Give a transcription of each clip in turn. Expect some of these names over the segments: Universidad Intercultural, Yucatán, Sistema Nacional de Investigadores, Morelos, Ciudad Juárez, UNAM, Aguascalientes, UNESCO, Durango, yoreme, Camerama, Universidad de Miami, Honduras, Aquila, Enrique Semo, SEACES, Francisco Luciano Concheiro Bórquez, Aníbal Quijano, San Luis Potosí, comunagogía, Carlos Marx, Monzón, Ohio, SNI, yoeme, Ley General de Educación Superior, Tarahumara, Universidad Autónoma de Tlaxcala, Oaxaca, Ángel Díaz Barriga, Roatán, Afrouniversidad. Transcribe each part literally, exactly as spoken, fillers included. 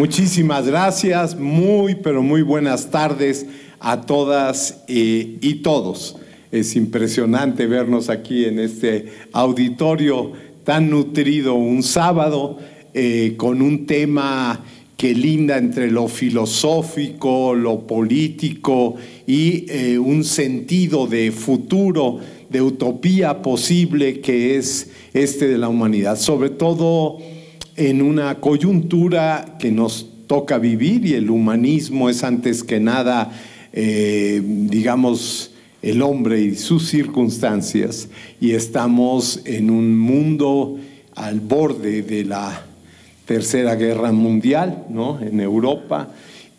Muchísimas gracias, muy pero muy buenas tardes a todas eh, y todos. Es impresionante vernos aquí en este auditorio tan nutrido un sábado eh, con un tema que linda entre lo filosófico, lo político y eh, un sentido de futuro, de utopía posible que es este de la humanidad, sobre todo en una coyuntura que nos toca vivir y el humanismo es antes que nada, eh, digamos, el hombre y sus circunstancias, y estamos en un mundo al borde de la Tercera Guerra Mundial, ¿no?, en Europa,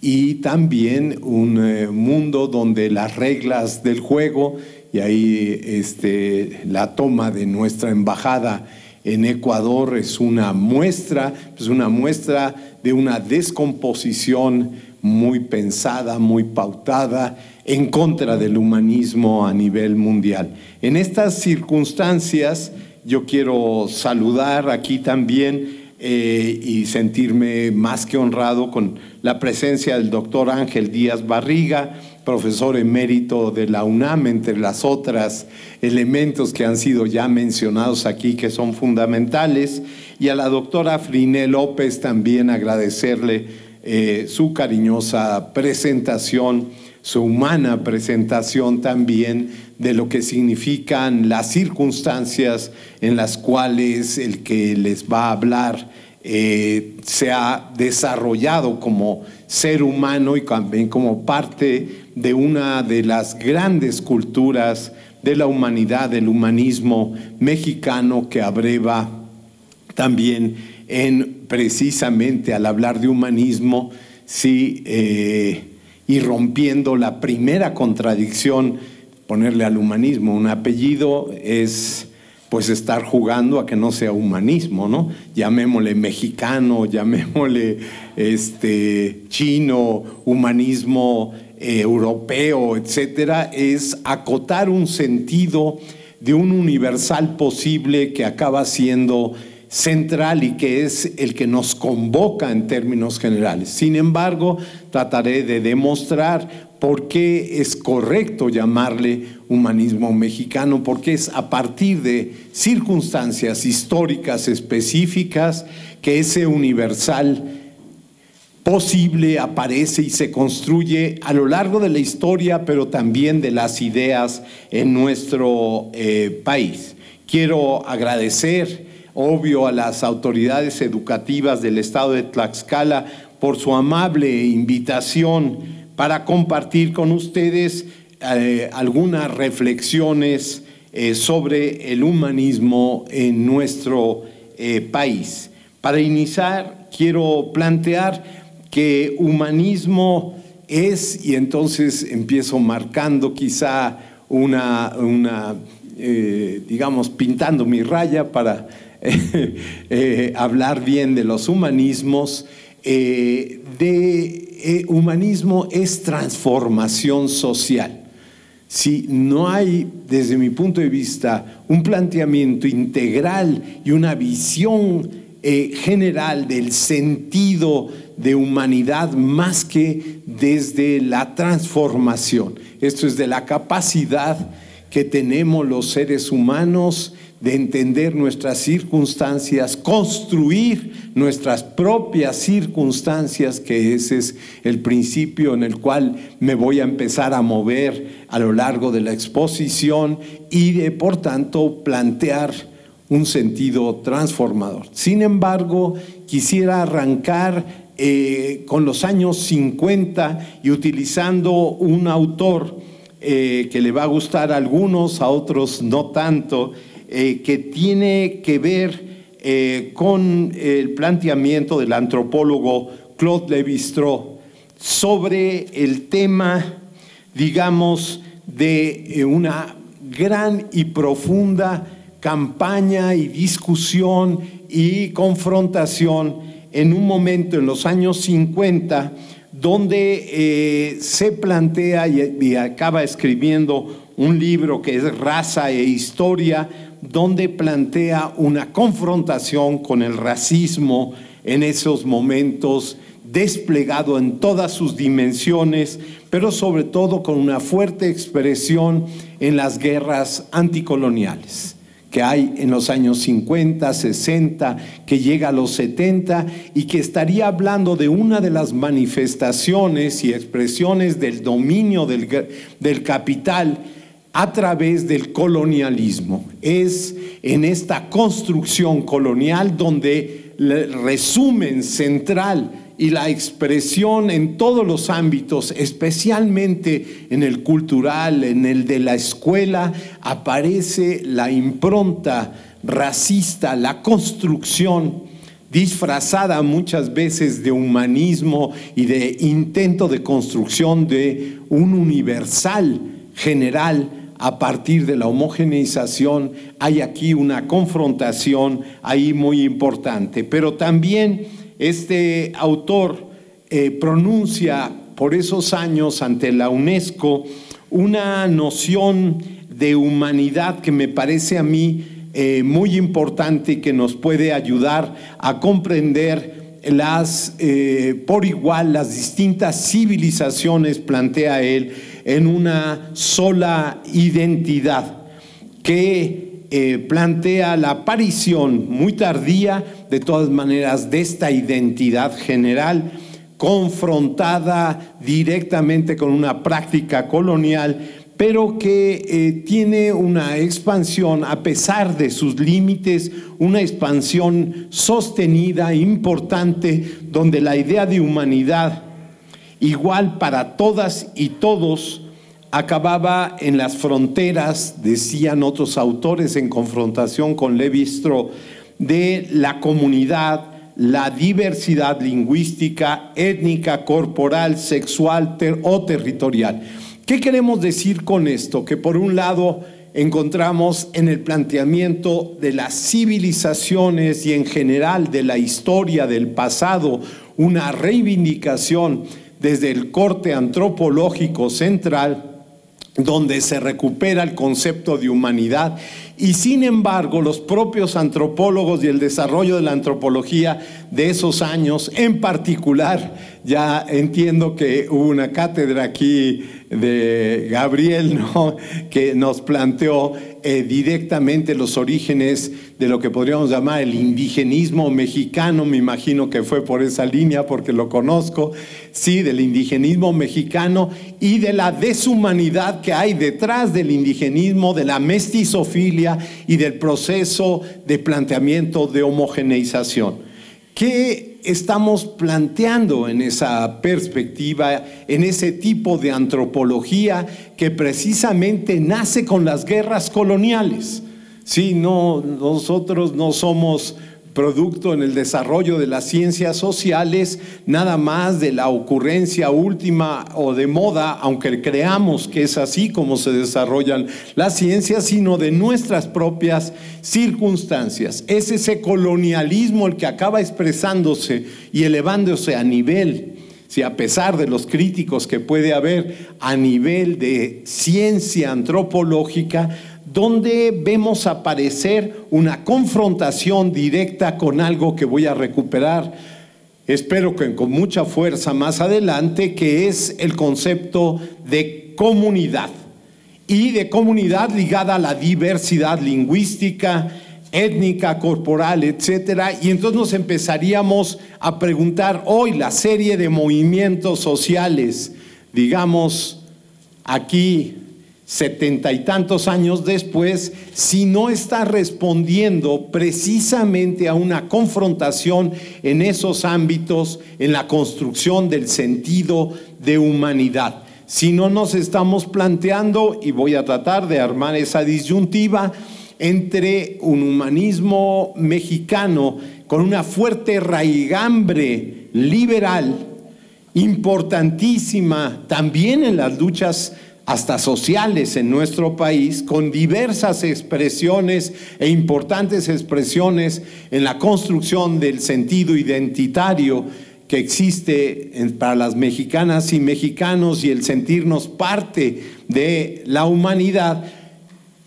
y también un eh, mundo donde las reglas del juego, y ahí este, la toma de nuestra embajada en Ecuador es una muestra, pues una muestra de una descomposición muy pensada, muy pautada, en contra del humanismo a nivel mundial. En estas circunstancias, yo quiero saludar aquí también eh, y sentirme más que honrado con la presencia del doctor Ángel Díaz Barriga, profesor emérito de la UNAM, entre las otras elementos que han sido ya mencionados aquí, que son fundamentales, y a la doctora Friné López también agradecerle eh, su cariñosa presentación, su humana presentación también de lo que significan las circunstancias en las cuales el que les va a hablar eh, se ha desarrollado como ser humano y también como parte de una de las grandes culturas de la humanidad, del humanismo mexicano, que abreva también en, precisamente al hablar de humanismo, sí, eh, y rompiendo la primera contradicción, ponerle al humanismo un apellido es pues estar jugando a que no sea humanismo, ¿no? Llamémosle mexicano, llamémosle este, chino, humanismo eh, europeo, etcétera, es acotar un sentido de un universal posible que acaba siendo central y que es el que nos convoca en términos generales. Sin embargo, trataré de demostrar por qué es correcto llamarle humanismo mexicano, porque es a partir de circunstancias históricas específicas que ese universal posible aparece y se construye a lo largo de la historia, pero también de las ideas en nuestro eh, país. Quiero agradecer, obvio, a las autoridades educativas del estado de Tlaxcala por su amable invitación para compartir con ustedes eh, algunas reflexiones eh, sobre el humanismo en nuestro eh, país. Para iniciar, quiero plantear que humanismo es, y entonces empiezo marcando quizá una, una eh, digamos, pintando mi raya para eh, eh, hablar bien de los humanismos, eh, de... Eh, humanismo es transformación social. Si no hay, desde mi punto de vista, un planteamiento integral y una visión eh, general del sentido de humanidad más que desde la transformación. Esto es de la capacidad que tenemos los seres humanos de entender nuestras circunstancias, construir nuestras propias circunstancias, que ese es el principio en el cual me voy a empezar a mover a lo largo de la exposición y de, por tanto, plantear un sentido transformador. Sin embargo, quisiera arrancar eh, con los años cincuenta y utilizando un autor eh, que le va a gustar a algunos, a otros no tanto, Eh, que tiene que ver eh, con el planteamiento del antropólogo Claude Lévi-Strauss sobre el tema, digamos, de eh, una gran y profunda campaña y discusión y confrontación en un momento en los años cincuenta donde eh, se plantea y, y acaba escribiendo un libro que es Raza e Historia, donde plantea una confrontación con el racismo en esos momentos desplegado en todas sus dimensiones, pero sobre todo con una fuerte expresión en las guerras anticoloniales que hay en los años cincuenta, sesenta, que llega a los setenta y que estaría hablando de una de las manifestaciones y expresiones del dominio del, del capital a través del colonialismo. Es en esta construcción colonial donde el resumen central y la expresión en todos los ámbitos, especialmente en el cultural, en el de la escuela, aparece la impronta racista, la construcción disfrazada muchas veces de humanismo y de intento de construcción de un universal general. A partir de la homogeneización hay aquí una confrontación ahí muy importante, pero también este autor eh, pronuncia por esos años ante la UNESCO una noción de humanidad que me parece a mí eh, muy importante y que nos puede ayudar a comprender las, eh, por igual las distintas civilizaciones, plantea él, en una sola identidad que Eh, plantea la aparición muy tardía, de todas maneras, de esta identidad general confrontada directamente con una práctica colonial, pero que eh, tiene una expansión, a pesar de sus límites, una expansión sostenida, importante, donde la idea de humanidad igual para todas y todos acababa en las fronteras, decían otros autores en confrontación con Lévi-Strauss, de la comunidad, la diversidad lingüística, étnica, corporal, sexual ter o territorial. ¿Qué queremos decir con esto? Que por un lado encontramos en el planteamiento de las civilizaciones y en general de la historia del pasado una reivindicación desde el corte antropológico central, donde se recupera el concepto de humanidad y sin embargo los propios antropólogos y el desarrollo de la antropología de esos años, en particular, ya entiendo que hubo una cátedra aquí de Gabriel, ¿no?, que nos planteó eh, directamente los orígenes de lo que podríamos llamar el indigenismo mexicano, me imagino que fue por esa línea porque lo conozco, sí, del indigenismo mexicano y de la deshumanidad que hay detrás del indigenismo, de la mestizofilia y del proceso de planteamiento de homogeneización. ¿Qué estamos planteando en esa perspectiva, en ese tipo de antropología que precisamente nace con las guerras coloniales? Sí, no, nosotros no somos producto en el desarrollo de las ciencias sociales nada más de la ocurrencia última o de moda, aunque creamos que es así como se desarrollan las ciencias, sino de nuestras propias circunstancias. Es ese colonialismo el que acaba expresándose y elevándose a nivel, si a pesar de los críticos que puede haber, a nivel de ciencia antropológica, donde vemos aparecer una confrontación directa con algo que voy a recuperar, espero que con mucha fuerza más adelante, que es el concepto de comunidad, y de comunidad ligada a la diversidad lingüística, étnica, corporal, etcétera. Y entonces nos empezaríamos a preguntar hoy la serie de movimientos sociales, digamos, aquí setenta y tantos años después, si no está respondiendo precisamente a una confrontación en esos ámbitos, en la construcción del sentido de humanidad. Si no nos estamos planteando, y voy a tratar de armar esa disyuntiva, entre un humanismo mexicano con una fuerte raigambre liberal, importantísima también en las luchas hasta sociales en nuestro país, con diversas expresiones e importantes expresiones en la construcción del sentido identitario que existe para las mexicanas y mexicanos y el sentirnos parte de la humanidad,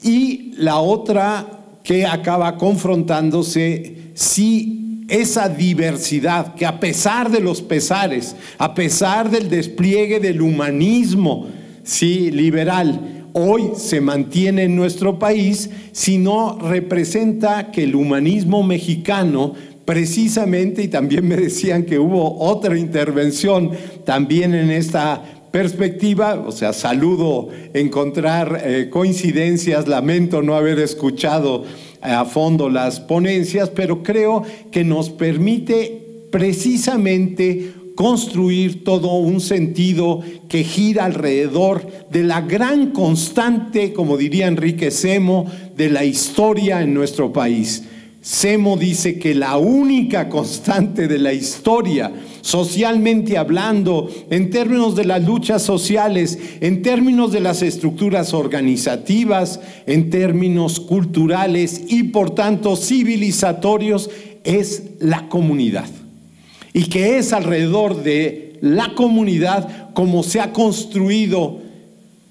y la otra que acaba confrontándose si esa diversidad que, a pesar de los pesares, a pesar del despliegue del humanismo, sí, liberal, hoy se mantiene en nuestro país, sino representa que el humanismo mexicano, precisamente, y también me decían que hubo otra intervención también en esta perspectiva, o sea, saludo encontrar eh, coincidencias, lamento no haber escuchado a fondo las ponencias, pero creo que nos permite precisamente construir todo un sentido que gira alrededor de la gran constante, como diría Enrique Semo, de la historia en nuestro país. Semo dice que la única constante de la historia, socialmente hablando, en términos de las luchas sociales, en términos de las estructuras organizativas, en términos culturales y por tanto civilizatorios, es la comunidad. Y que es alrededor de la comunidad como se ha construido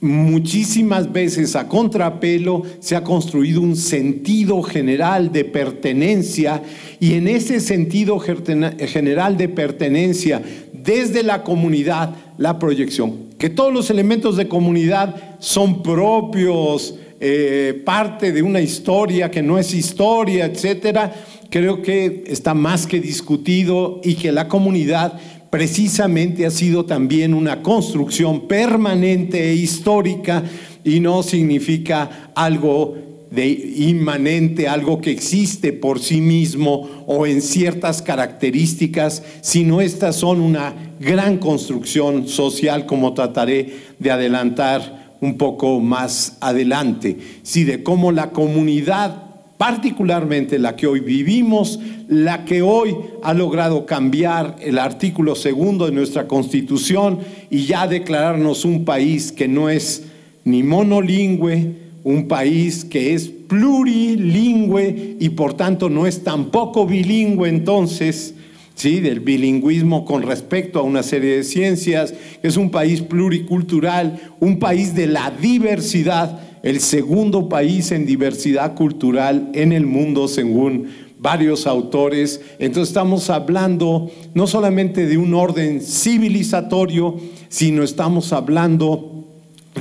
muchísimas veces a contrapelo, se ha construido un sentido general de pertenencia, y en ese sentido general de pertenencia, desde la comunidad, la proyección. Que todos los elementos de comunidad son propios, eh, parte de una historia que no es historia, etcétera, creo que está más que discutido, y que la comunidad precisamente ha sido también una construcción permanente e histórica, y no significa algo de inmanente, algo que existe por sí mismo o en ciertas características, sino estas son una gran construcción social, como trataré de adelantar un poco más adelante. Sí, de cómo la comunidad, particularmente la que hoy vivimos, la que hoy ha logrado cambiar el artículo segundo de nuestra Constitución y ya declararnos un país que no es ni monolingüe, un país que es plurilingüe y por tanto no es tampoco bilingüe, entonces, ¿sí?, del bilingüismo con respecto a una serie de ciencias, es un país pluricultural, un país de la diversidad, el segundo país en diversidad cultural en el mundo, según varios autores. Entonces estamos hablando no solamente de un orden civilizatorio, sino estamos hablando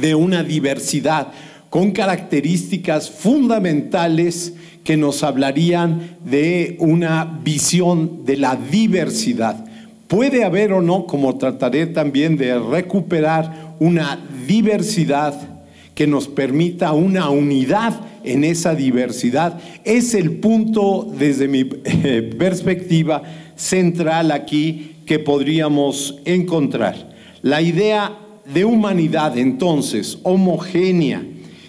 de una diversidad con características fundamentales que nos hablarían de una visión de la diversidad. Puede haber o no, como trataré también de recuperar, una diversidad que nos permita una unidad en esa diversidad, es el punto, desde mi perspectiva, central aquí que podríamos encontrar. La idea de humanidad, entonces, homogénea,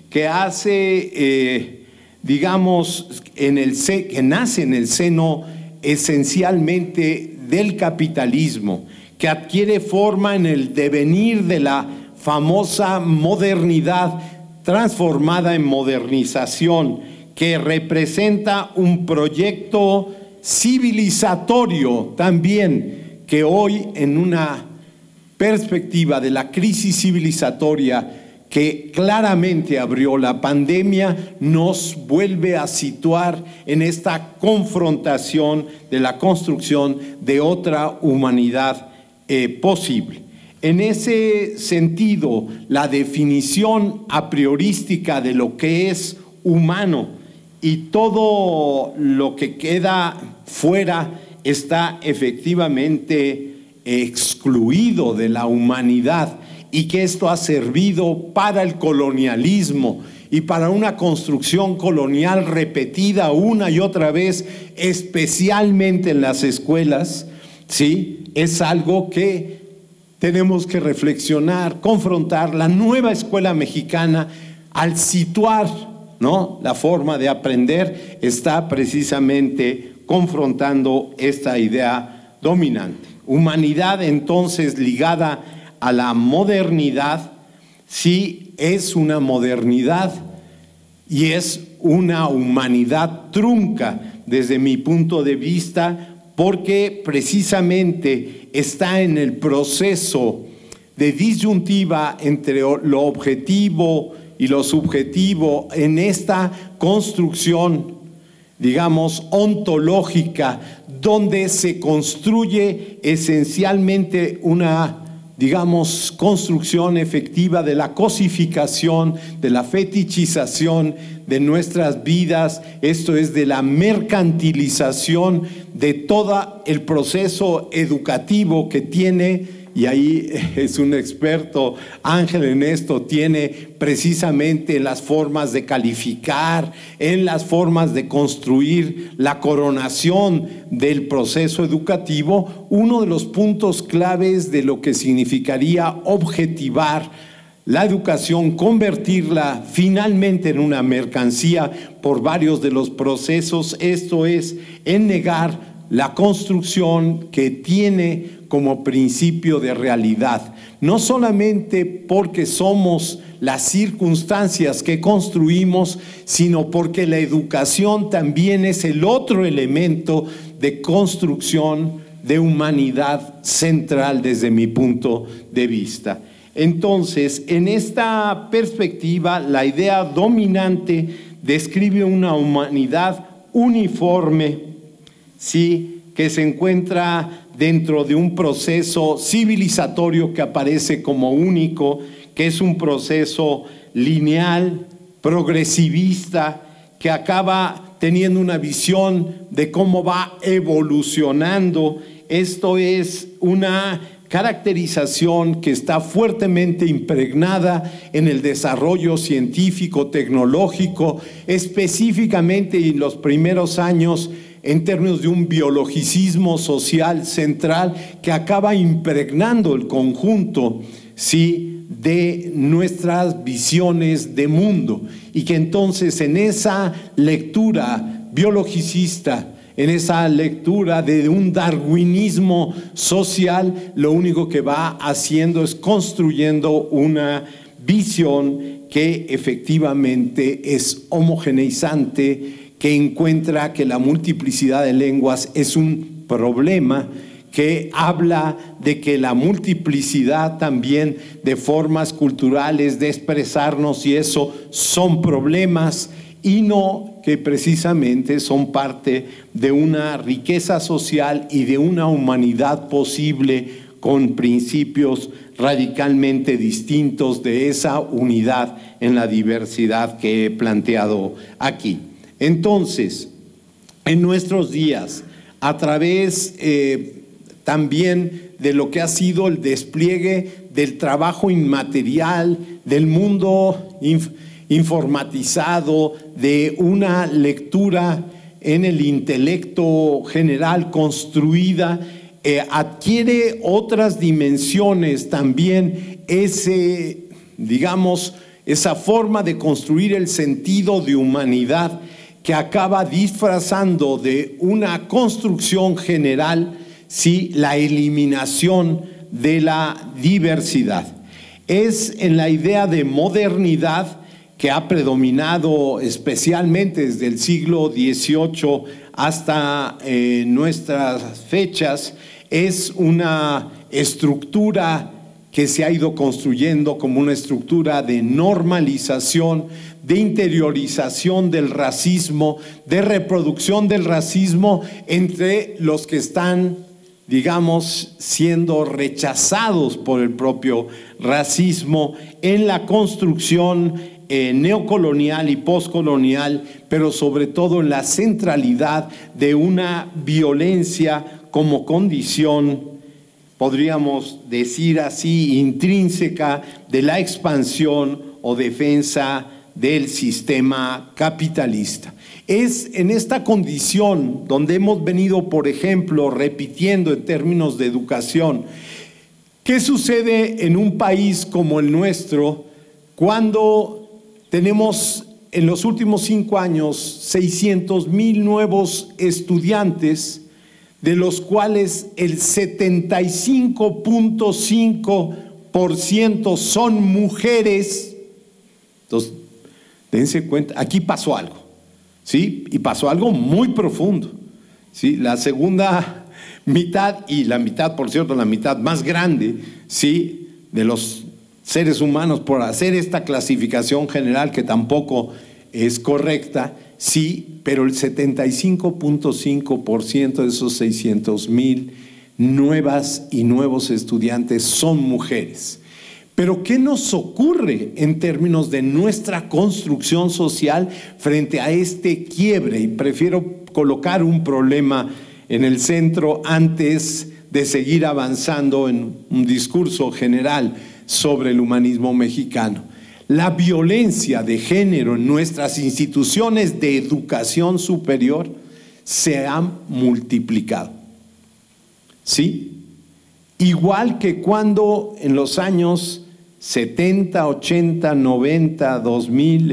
que hace, eh, digamos, en el, que nace en el seno esencialmente del capitalismo, que adquiere forma en el devenir de la famosa modernidad transformada en modernización, que representa un proyecto civilizatorio también, que hoy en una perspectiva de la crisis civilizatoria que claramente abrió la pandemia, nos vuelve a situar en esta confrontación de la construcción de otra humanidad eh, posible. En ese sentido, la definición a priorística de lo que es humano y todo lo que queda fuera está efectivamente excluido de la humanidad, y que esto ha servido para el colonialismo y para una construcción colonial repetida una y otra vez, especialmente en las escuelas, ¿sí? Es algo que tenemos que reflexionar, confrontar la nueva escuela mexicana al situar, ¿no?, la forma de aprender, está precisamente confrontando esta idea dominante. Humanidad, entonces, ligada a la modernidad, sí es una modernidad y es una humanidad trunca desde mi punto de vista, porque precisamente está en el proceso de disyuntiva entre lo objetivo y lo subjetivo en esta construcción digamos, ontológica, donde se construye esencialmente una, digamos, construcción efectiva de la cosificación, de la fetichización de nuestras vidas, esto es, de la mercantilización de todo el proceso educativo que tiene, y ahí es un experto Ángel en esto, tiene precisamente las formas de calificar, en las formas de construir la coronación del proceso educativo, uno de los puntos claves de lo que significaría objetivar la educación, convertirla finalmente en una mercancía por varios de los procesos, esto es, en negar la construcción que tiene como principio de realidad, no solamente porque somos las circunstancias que construimos, sino porque la educación también es el otro elemento de construcción de humanidad central desde mi punto de vista. Entonces, en esta perspectiva, la idea dominante describe una humanidad uniforme, sí, que se encuentra dentro de un proceso civilizatorio que aparece como único, que es un proceso lineal, progresivista, que acaba teniendo una visión de cómo va evolucionando. Esto es una caracterización que está fuertemente impregnada en el desarrollo científico, tecnológico, específicamente en los primeros años en términos de un biologicismo social central que acaba impregnando el conjunto, ¿sí?, de nuestras visiones de mundo, y que entonces en esa lectura biologicista, en esa lectura de un darwinismo social, lo único que va haciendo es construyendo una visión que efectivamente es homogeneizante, que encuentra que la multiplicidad de lenguas es un problema, que habla de que la multiplicidad también de formas culturales de expresarnos y eso son problemas, y no que precisamente son parte de una riqueza social y de una humanidad posible con principios radicalmente distintos de esa unidad en la diversidad que he planteado aquí. Entonces, en nuestros días, a través eh, también de lo que ha sido el despliegue del trabajo inmaterial, del mundo inf- informatizado, de una lectura en el intelecto general construida, eh, adquiere otras dimensiones también ese, digamos, esa forma de construir el sentido de humanidad, que acaba disfrazando de una construcción general, ¿sí?, la eliminación de la diversidad. Es en la idea de modernidad que ha predominado especialmente desde el siglo dieciocho hasta eh, nuestras fechas, es una estructura que se ha ido construyendo como una estructura de normalización, de interiorización del racismo, de reproducción del racismo entre los que están, digamos, siendo rechazados por el propio racismo en la construcción eh, neocolonial y poscolonial, pero sobre todo en la centralidad de una violencia como condición, podríamos decir así, intrínseca de la expansión o defensa del sistema capitalista. Es en esta condición donde hemos venido, por ejemplo, repitiendo en términos de educación, ¿qué sucede en un país como el nuestro cuando tenemos en los últimos cinco años seiscientos mil nuevos estudiantes, de los cuales el setenta y cinco punto cinco por ciento son mujeres? Entonces, dense cuenta, aquí pasó algo, ¿sí? Y pasó algo muy profundo, ¿sí? La segunda mitad, y la mitad, por cierto, la mitad más grande, ¿sí?, de los seres humanos, por hacer esta clasificación general que tampoco es correcta, Sí, pero el setenta y cinco punto cinco por ciento de esos seiscientos mil nuevas y nuevos estudiantes son mujeres. Pero ¿qué nos ocurre en términos de nuestra construcción social frente a este quiebre? Y prefiero colocar un problema en el centro antes de seguir avanzando en un discurso general sobre el humanismo mexicano. La violencia de género en nuestras instituciones de educación superior se ha multiplicado. ¿Sí? Igual que cuando en los años setenta, ochenta, noventa, dos mil,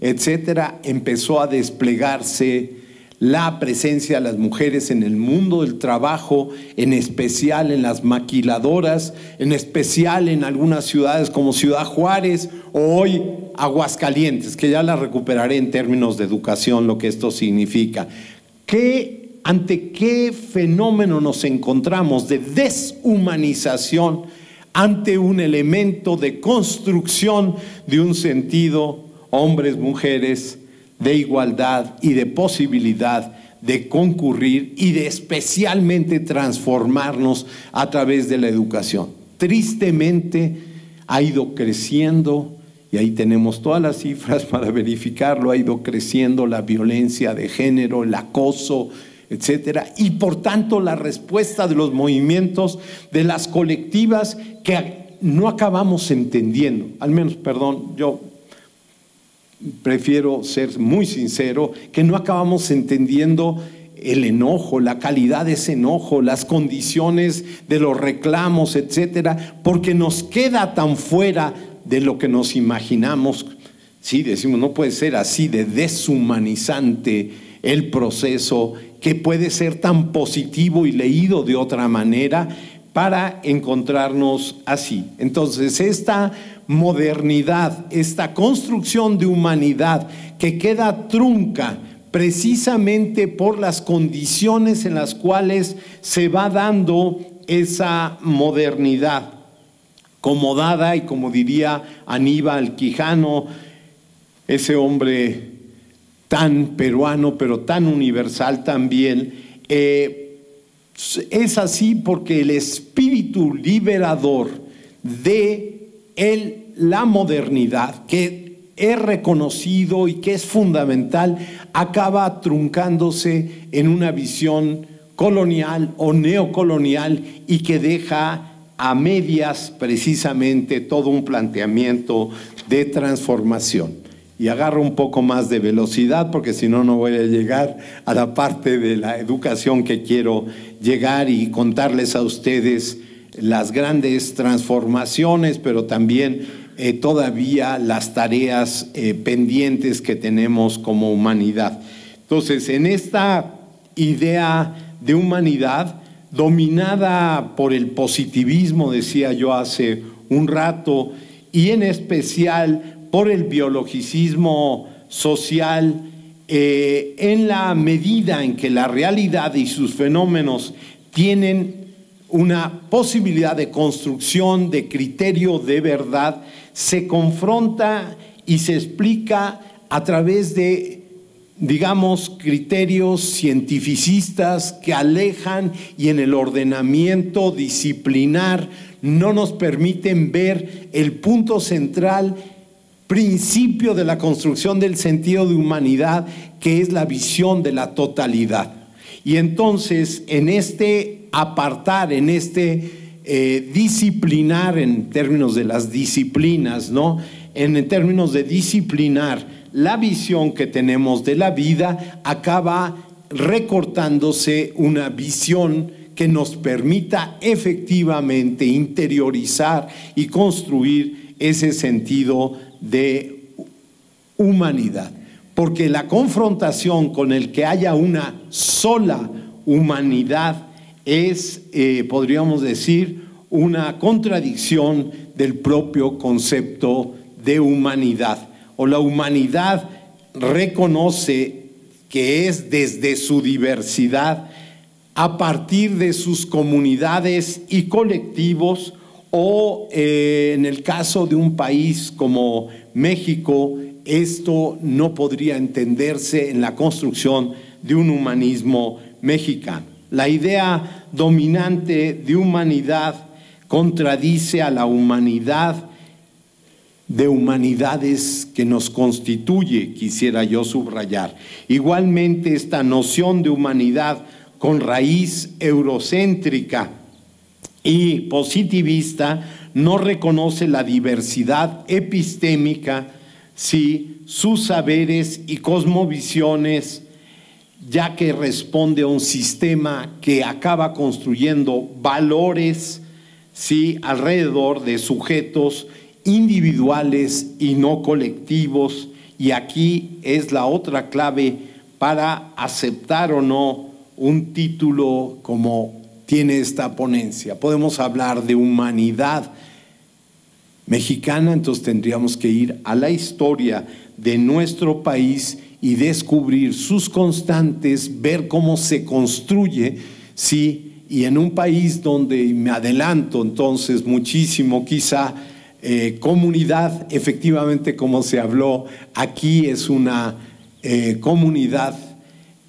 etcétera, empezó a desplegarse la presencia de las mujeres en el mundo del trabajo, en especial en las maquiladoras, en especial en algunas ciudades como Ciudad Juárez o hoy Aguascalientes, que ya la recuperaré en términos de educación, lo que esto significa. ¿Qué ¿Ante qué fenómeno nos encontramos de deshumanización ante un elemento de construcción de un sentido, hombres, mujeres, de igualdad y de posibilidad de concurrir y de especialmente transformarnos a través de la educación? Tristemente ha ido creciendo, y ahí tenemos todas las cifras para verificarlo, ha ido creciendo la violencia de género, el acoso, etcétera, y por tanto la respuesta de los movimientos, de las colectivas que no acabamos entendiendo, al menos, perdón, yo prefiero ser muy sincero, que no acabamos entendiendo el enojo, la calidad de ese enojo, las condiciones de los reclamos, etcétera, porque nos queda tan fuera de lo que nos imaginamos. Sí, decimos, no puede ser así de deshumanizante el proceso que puede ser tan positivo y leído de otra manera para encontrarnos así. Entonces, esta modernidad, esta construcción de humanidad que queda trunca precisamente por las condiciones en las cuales se va dando esa modernidad, como dada y como diría Aníbal Quijano, ese hombre tan peruano, pero tan universal también, eh, es así porque el espíritu liberador de el, la modernidad, que es reconocido y que es fundamental, acaba truncándose en una visión colonial o neocolonial y que deja a medias precisamente todo un planteamiento de transformación. Y agarro un poco más de velocidad porque si no, no voy a llegar a la parte de la educación que quiero llegar y contarles a ustedes las grandes transformaciones, pero también eh, todavía las tareas eh, pendientes que tenemos como humanidad. Entonces, en esta idea de humanidad dominada por el positivismo, decía yo hace un rato, y en especial por el biologicismo social, eh, en la medida en que la realidad y sus fenómenos tienen una posibilidad de construcción de criterio de verdad, se confronta y se explica a través de, digamos, criterios cientificistas que alejan y en el ordenamiento disciplinar no nos permiten ver el punto central, principio de la construcción del sentido de humanidad, que es la visión de la totalidad. Y entonces, en este apartar, en este eh, disciplinar, en términos de las disciplinas, ¿no? En, en términos de disciplinar, la visión que tenemos de la vida acaba recortándose una visión que nos permita efectivamente interiorizar y construir ese sentido de humanidad, porque la confrontación con el que haya una sola humanidad es, eh, podríamos decir, una contradicción del propio concepto de humanidad. O la humanidad reconoce que es desde su diversidad, a partir de sus comunidades y colectivos, o eh, en el caso de un país como México, esto no podría entenderse en la construcción de un humanismo mexicano. La idea dominante de humanidad contradice a la humanidad de humanidades que nos constituye, quisiera yo subrayar. Igualmente, esta noción de humanidad con raíz eurocéntrica y positivista no reconoce la diversidad epistémica si sus saberes y cosmovisiones, ya que responde a un sistema que acaba construyendo valores sí, alrededor de sujetos individuales y no colectivos. Y aquí es la otra clave para aceptar o no un título como tiene esta ponencia. Podemos hablar de humanidad mexicana, entonces tendríamos que ir a la historia de nuestro país y descubrir sus constantes, ver cómo se construye, sí, y en un país donde, me adelanto entonces muchísimo, quizá eh, comunidad, efectivamente como se habló, aquí es una eh, comunidad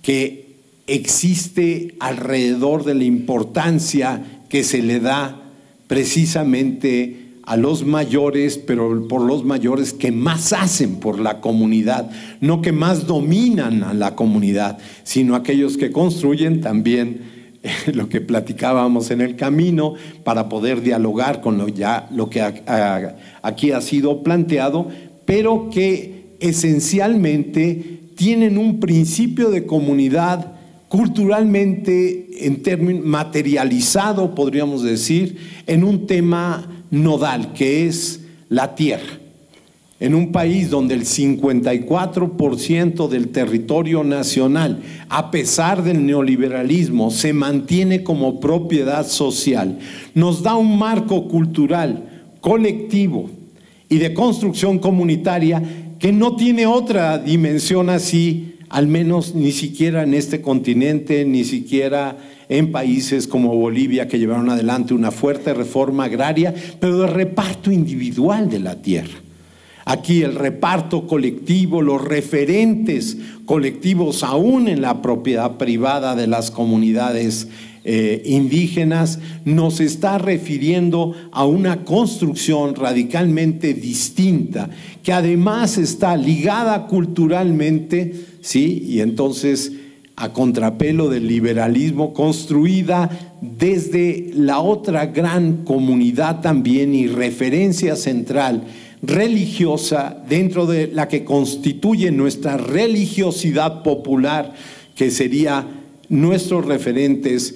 que existe alrededor de la importancia que se le da precisamente a los mayores, pero por los mayores que más hacen por la comunidad, no que más dominan a la comunidad, sino aquellos que construyen también eh, lo que platicábamos en el camino para poder dialogar con lo, ya, lo que a, a, aquí ha sido planteado, pero que esencialmente tienen un principio de comunidad culturalmente en términos materializado, podríamos decir, en un tema nodal, que es la tierra. En un país donde el cincuenta y cuatro por ciento del territorio nacional, a pesar del neoliberalismo, se mantiene como propiedad social, nos da un marco cultural, colectivo y de construcción comunitaria que no tiene otra dimensión así, al menos ni siquiera en este continente, ni siquiera en países como Bolivia, que llevaron adelante una fuerte reforma agraria, pero el reparto individual de la tierra. Aquí el reparto colectivo, los referentes colectivos aún en la propiedad privada de las comunidades eh, indígenas, nos está refiriendo a una construcción radicalmente distinta, que además está ligada culturalmente, ¿sí? Y entonces, a contrapelo del liberalismo, construida desde la otra gran comunidad también y referencia central religiosa, dentro de la que constituye nuestra religiosidad popular, que sería nuestros referentes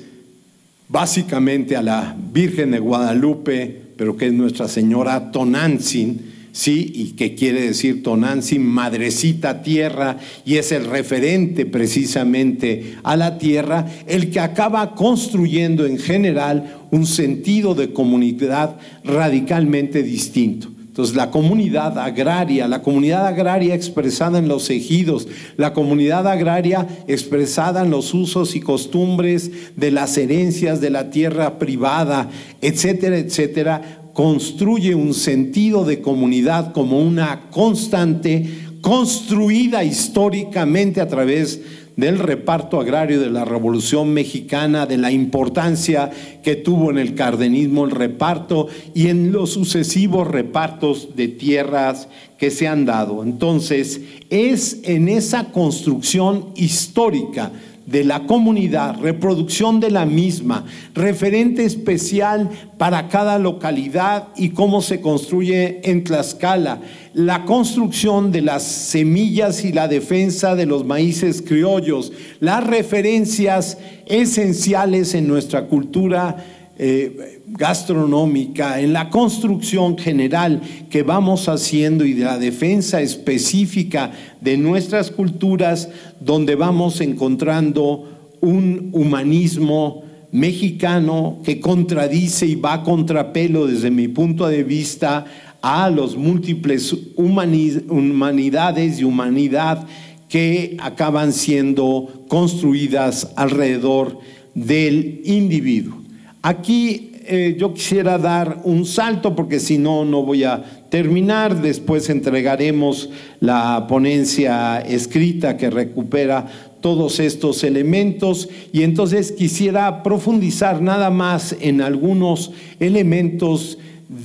básicamente a la Virgen de Guadalupe, pero que es Nuestra Señora Tonantzin, sí, y que quiere decir Tonantzin, madrecita tierra, y es el referente precisamente a la tierra, el que acaba construyendo en general un sentido de comunidad radicalmente distinto. Entonces, la comunidad agraria, la comunidad agraria expresada en los ejidos, la comunidad agraria expresada en los usos y costumbres de las herencias de la tierra privada, etcétera, etcétera, construye un sentido de comunidad como una constante construida históricamente a través del reparto agrario de la Revolución Mexicana, de la importancia que tuvo en el cardenismo el reparto y en los sucesivos repartos de tierras que se han dado. Entonces, es en esa construcción histórica de la comunidad, reproducción de la misma, referente especial para cada localidad y cómo se construye en Tlaxcala, la construcción de las semillas y la defensa de los maíces criollos, las referencias esenciales en nuestra cultura eh, gastronómica, en la construcción general que vamos haciendo y de la defensa específica de nuestras culturas, donde vamos encontrando un humanismo mexicano que contradice y va a contrapelo, desde mi punto de vista, a los múltiples humani- humanidades y humanidad que acaban siendo construidas alrededor del individuo. Aquí eh, yo quisiera dar un salto, porque si no, no voy a terminar. Después entregaremos la ponencia escrita que recupera todos estos elementos, y entonces quisiera profundizar nada más en algunos elementos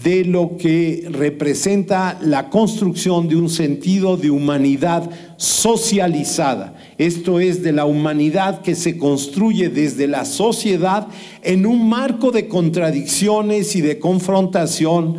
de lo que representa la construcción de un sentido de humanidad socializada. Esto es, de la humanidad que se construye desde la sociedad en un marco de contradicciones y de confrontación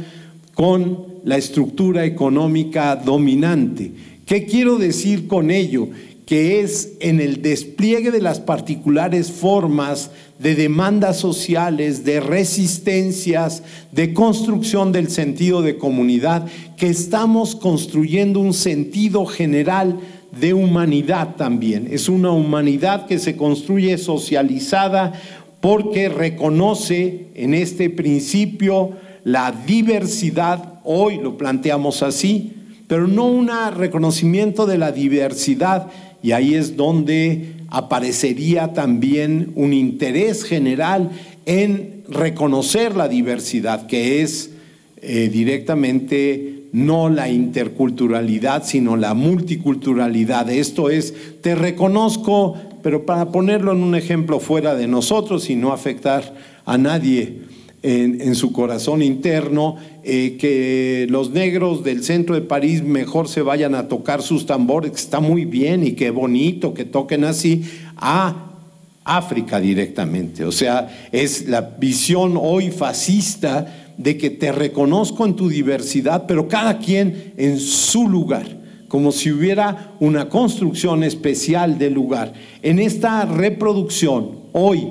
con la estructura económica dominante. ¿Qué quiero decir con ello? Que es en el despliegue de las particulares formas de demandas sociales, de resistencias, de construcción del sentido de comunidad, que estamos construyendo un sentido general de humanidad también. Es una humanidad que se construye socializada porque reconoce en este principio la diversidad, hoy lo planteamos así, pero no un reconocimiento de la diversidad. Y ahí es donde aparecería también un interés general en reconocer la diversidad, que es eh, directamente no la interculturalidad, sino la multiculturalidad. Esto es, te reconozco, pero para ponerlo en un ejemplo fuera de nosotros y no afectar a nadie en, en su corazón interno, eh, que los negros del centro de París mejor se vayan a tocar sus tambores, que está muy bien y qué bonito que toquen así, a África directamente. O sea, es la visión hoy fascista de que te reconozco en tu diversidad, pero cada quien en su lugar, como si hubiera una construcción especial del lugar. En esta reproducción, hoy,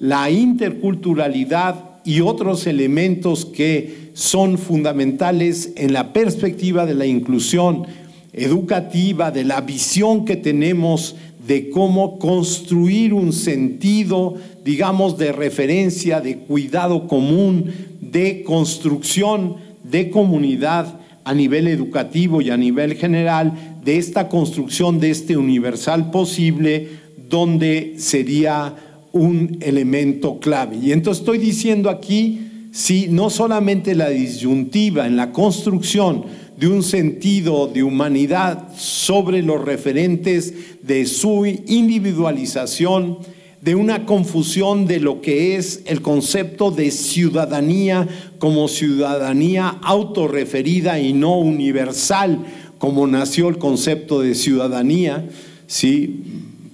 la interculturalidad y otros elementos que son fundamentales en la perspectiva de la inclusión educativa, de la visión que tenemos de cómo construir un sentido, digamos, de referencia, de cuidado común, de construcción de comunidad a nivel educativo y a nivel general, de esta construcción de este universal posible, donde sería un elemento clave. Y entonces estoy diciendo aquí, sí, no solamente la disyuntiva en la construcción de un sentido de humanidad sobre los referentes de su individualización, de una confusión de lo que es el concepto de ciudadanía como ciudadanía autorreferida y no universal, como nació el concepto de ciudadanía. Sí,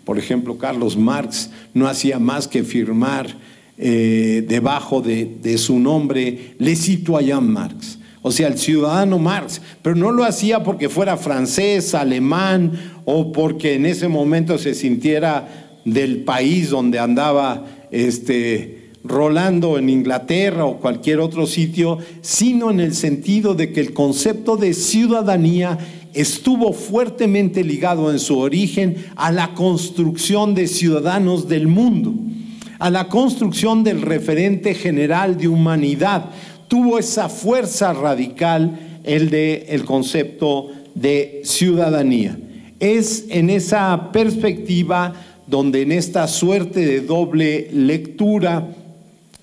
por ejemplo, Carlos Marx no hacía más que firmar eh, debajo de, de su nombre, le cito a Jean Marx, o sea, el ciudadano Marx, pero no lo hacía porque fuera francés, alemán, o porque en ese momento se sintiera del país donde andaba este, rolando en Inglaterra o cualquier otro sitio, sino en el sentido de que el concepto de ciudadanía estuvo fuertemente ligado en su origen a la construcción de ciudadanos del mundo, a la construcción del referente general de humanidad. Tuvo esa fuerza radical el de el concepto de ciudadanía. Es en esa perspectiva donde en esta suerte de doble lectura,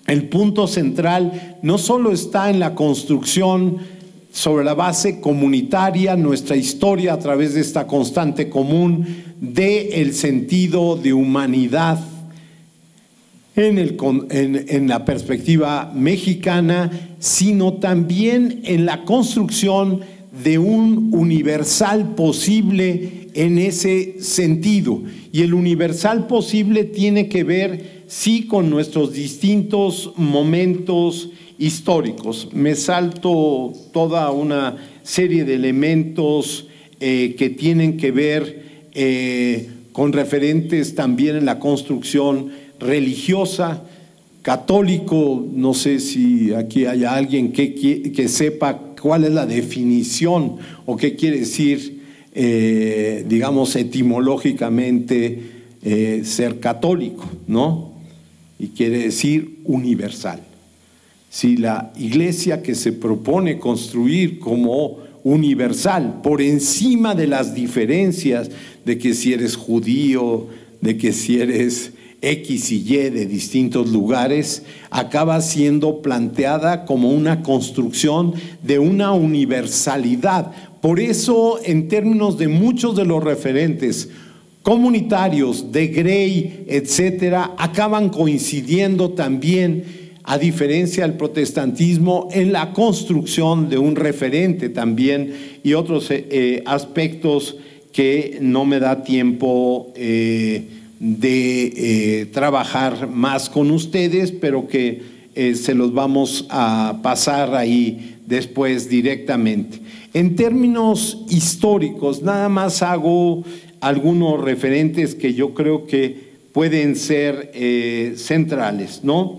el punto central no solo está en la construcción sobre la base comunitaria, nuestra historia a través de esta constante común, del sentido de humanidad en, el, en, en la perspectiva mexicana, sino también en la construcción de un universal posible en ese sentido. Y el universal posible tiene que ver, sí, con nuestros distintos momentos históricos. Me salto toda una serie de elementos eh, que tienen que ver eh, con referentes también en la construcción religiosa, católico. No sé si aquí hay alguien que, que sepa cuál es la definición o qué quiere decir, Eh, digamos, etimológicamente, eh, ser católico, ¿no? Y quiere decir universal. Si la iglesia que se propone construir como universal, por encima de las diferencias de que si eres judío, de que si eres X y Y de distintos lugares, acaba siendo planteada como una construcción de una universalidad. Por eso, en términos de muchos de los referentes comunitarios, de Grey, etcétera, acaban coincidiendo también, a diferencia del protestantismo, en la construcción de un referente también y otros eh, aspectos que no me da tiempo eh, de eh, trabajar más con ustedes, pero que eh, se los vamos a pasar ahí después directamente. En términos históricos, nada más hago algunos referentes que yo creo que pueden ser eh, centrales, ¿no?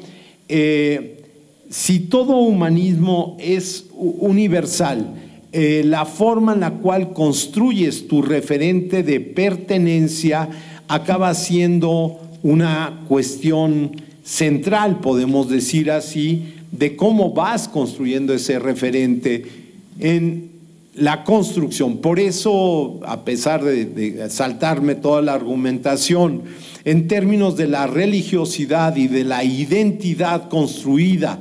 Eh, si todo humanismo es universal, eh, la forma en la cual construyes tu referente de pertenencia acaba siendo una cuestión central, podemos decir así, de cómo vas construyendo ese referente en la construcción. Por eso, a pesar de, de saltarme toda la argumentación, en términos de la religiosidad y de la identidad construida,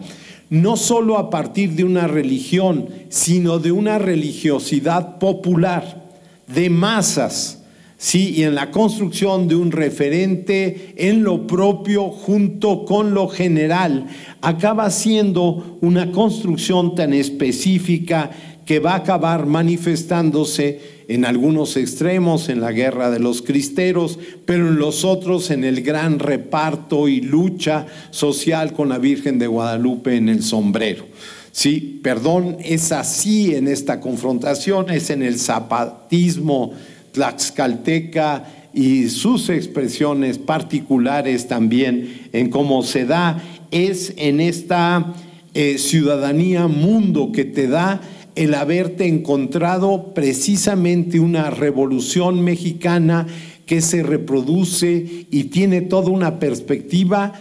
no solo a partir de una religión, sino de una religiosidad popular, de masas, ¿sí? Y en la construcción de un referente en lo propio junto con lo general, acaba siendo una construcción tan específica que va a acabar manifestándose en algunos extremos, en la guerra de los cristeros, pero en los otros, en el gran reparto y lucha social con la Virgen de Guadalupe en el sombrero. Sí, perdón, es así en esta confrontación, es en el zapatismo tlaxcalteca y sus expresiones particulares también, en cómo se da, es en esta eh, ciudadanía mundo que te da el haberte encontrado precisamente una revolución mexicana que se reproduce y tiene toda una perspectiva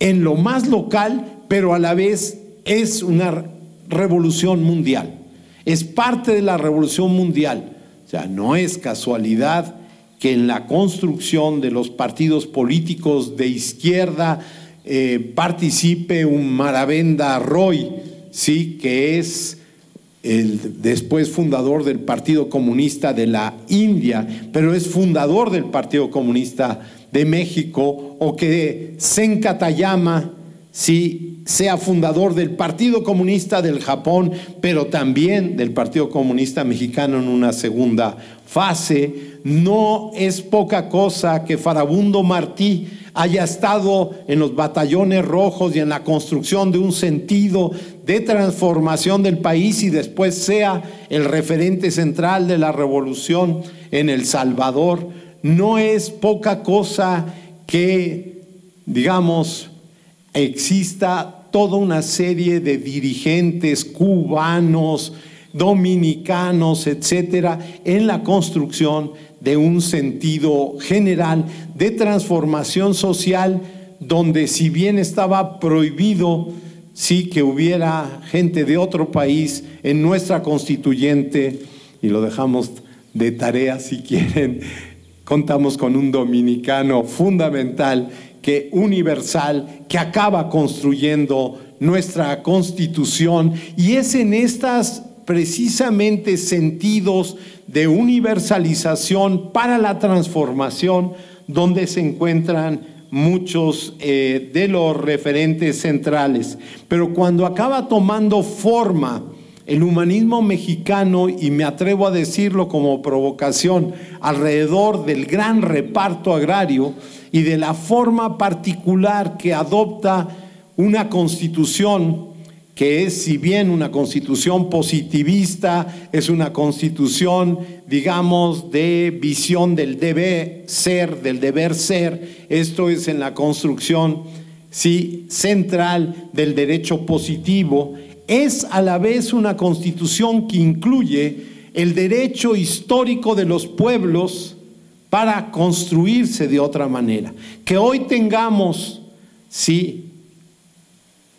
en lo más local, pero a la vez es una revolución mundial, es parte de la revolución mundial. O sea, no es casualidad que en la construcción de los partidos políticos de izquierda eh, participe un Maravenda Roy, ¿sí? Que es el después fundador del Partido Comunista de la India, pero es fundador del Partido Comunista de México, o que Senkatayama, sí, sea fundador del Partido Comunista del Japón, pero también del Partido Comunista Mexicano en una segunda fase. No es poca cosa que Farabundo Martí haya estado en los batallones rojos y en la construcción de un sentido de transformación del país y después sea el referente central de la revolución en El Salvador. No es poca cosa que, digamos, exista toda una serie de dirigentes cubanos, dominicanos, etcétera, en la construcción de un sentido general de transformación social, donde si bien estaba prohibido, sí, que hubiera gente de otro país en nuestra constituyente, y lo dejamos de tarea si quieren, contamos con un dominicano fundamental, que universal, que acaba construyendo nuestra constitución, y es en estas precisamente sentidos de universalización para la transformación donde se encuentran muchos eh, de los referentes centrales. Pero cuando acaba tomando forma el humanismo mexicano, y me atrevo a decirlo como provocación, alrededor del gran reparto agrario y de la forma particular que adopta una constitución que es, si bien una constitución positivista, es una constitución, digamos, de visión del deber ser, del deber ser, esto es en la construcción, sí, central del derecho positivo, es a la vez una constitución que incluye el derecho histórico de los pueblos para construirse de otra manera. Que hoy tengamos, sí,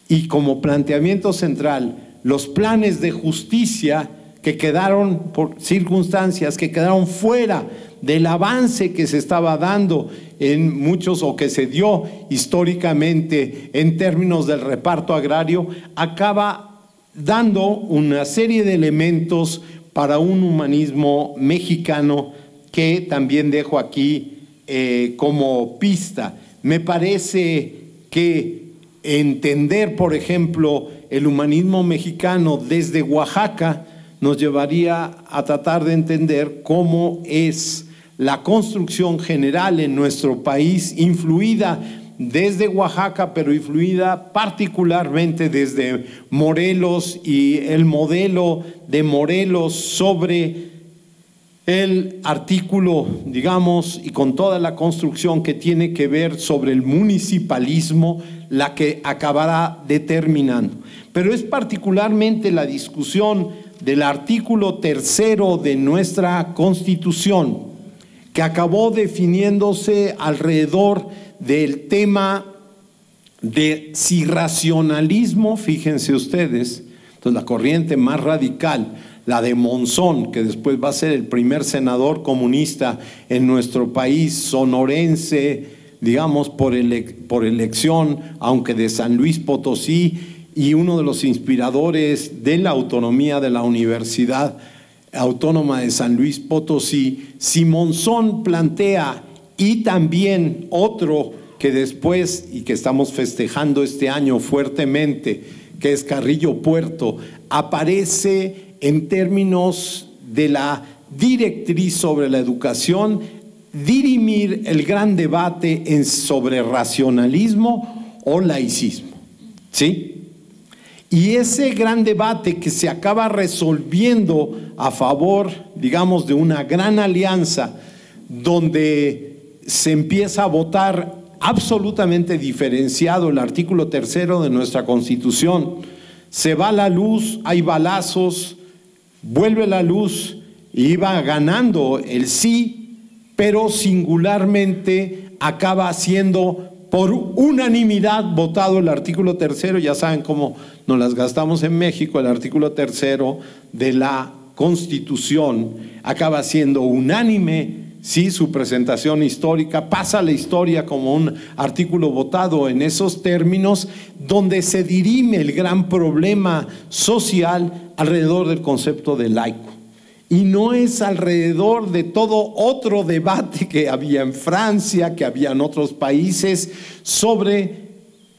y como planteamiento central, los planes de justicia que quedaron por circunstancias, que quedaron fuera del avance que se estaba dando en muchos, o que se dio históricamente en términos del reparto agrario, acaba dando una serie de elementos para un humanismo mexicano que también dejo aquí eh, como pista. Me parece que entender, por ejemplo, el humanismo mexicano desde Oaxaca nos llevaría a tratar de entender cómo es la construcción general en nuestro país, influida desde Oaxaca, pero influida particularmente desde Morelos y el modelo de Morelos sobre el artículo, digamos, y con toda la construcción que tiene que ver sobre el municipalismo, la que acabará determinando. Pero es particularmente la discusión del artículo tercero de nuestra Constitución, que acabó definiéndose alrededor del tema de si racionalismo, fíjense ustedes, entonces la corriente más radical, la de Monzón, que después va a ser el primer senador comunista en nuestro país, sonorense, digamos, por, ele por elección, aunque de San Luis Potosí, y uno de los inspiradores de la autonomía de la Universidad Autónoma de San Luis Potosí. Si Monzón plantea, y también otro que después, y que estamos festejando este año fuertemente, que es Carrillo Puerto, aparece en términos de la directriz sobre la educación, dirimir el gran debate en sobre racionalismo o laicismo, ¿sí? Y ese gran debate que se acaba resolviendo a favor, digamos, de una gran alianza, donde se empieza a votar absolutamente diferenciado el artículo tercero de nuestra Constitución. Se va la luz, hay balazos, vuelve la luz, y iba ganando el sí, pero singularmente acaba siendo por unanimidad votado el artículo tercero. Ya saben cómo nos las gastamos en México, el artículo tercero de la Constitución acaba siendo unánime. Sí, su presentación histórica pasa a la historia como un artículo votado en esos términos, donde se dirime el gran problema social alrededor del concepto de laico. Y no es alrededor de todo otro debate que había en Francia, que había en otros países, sobre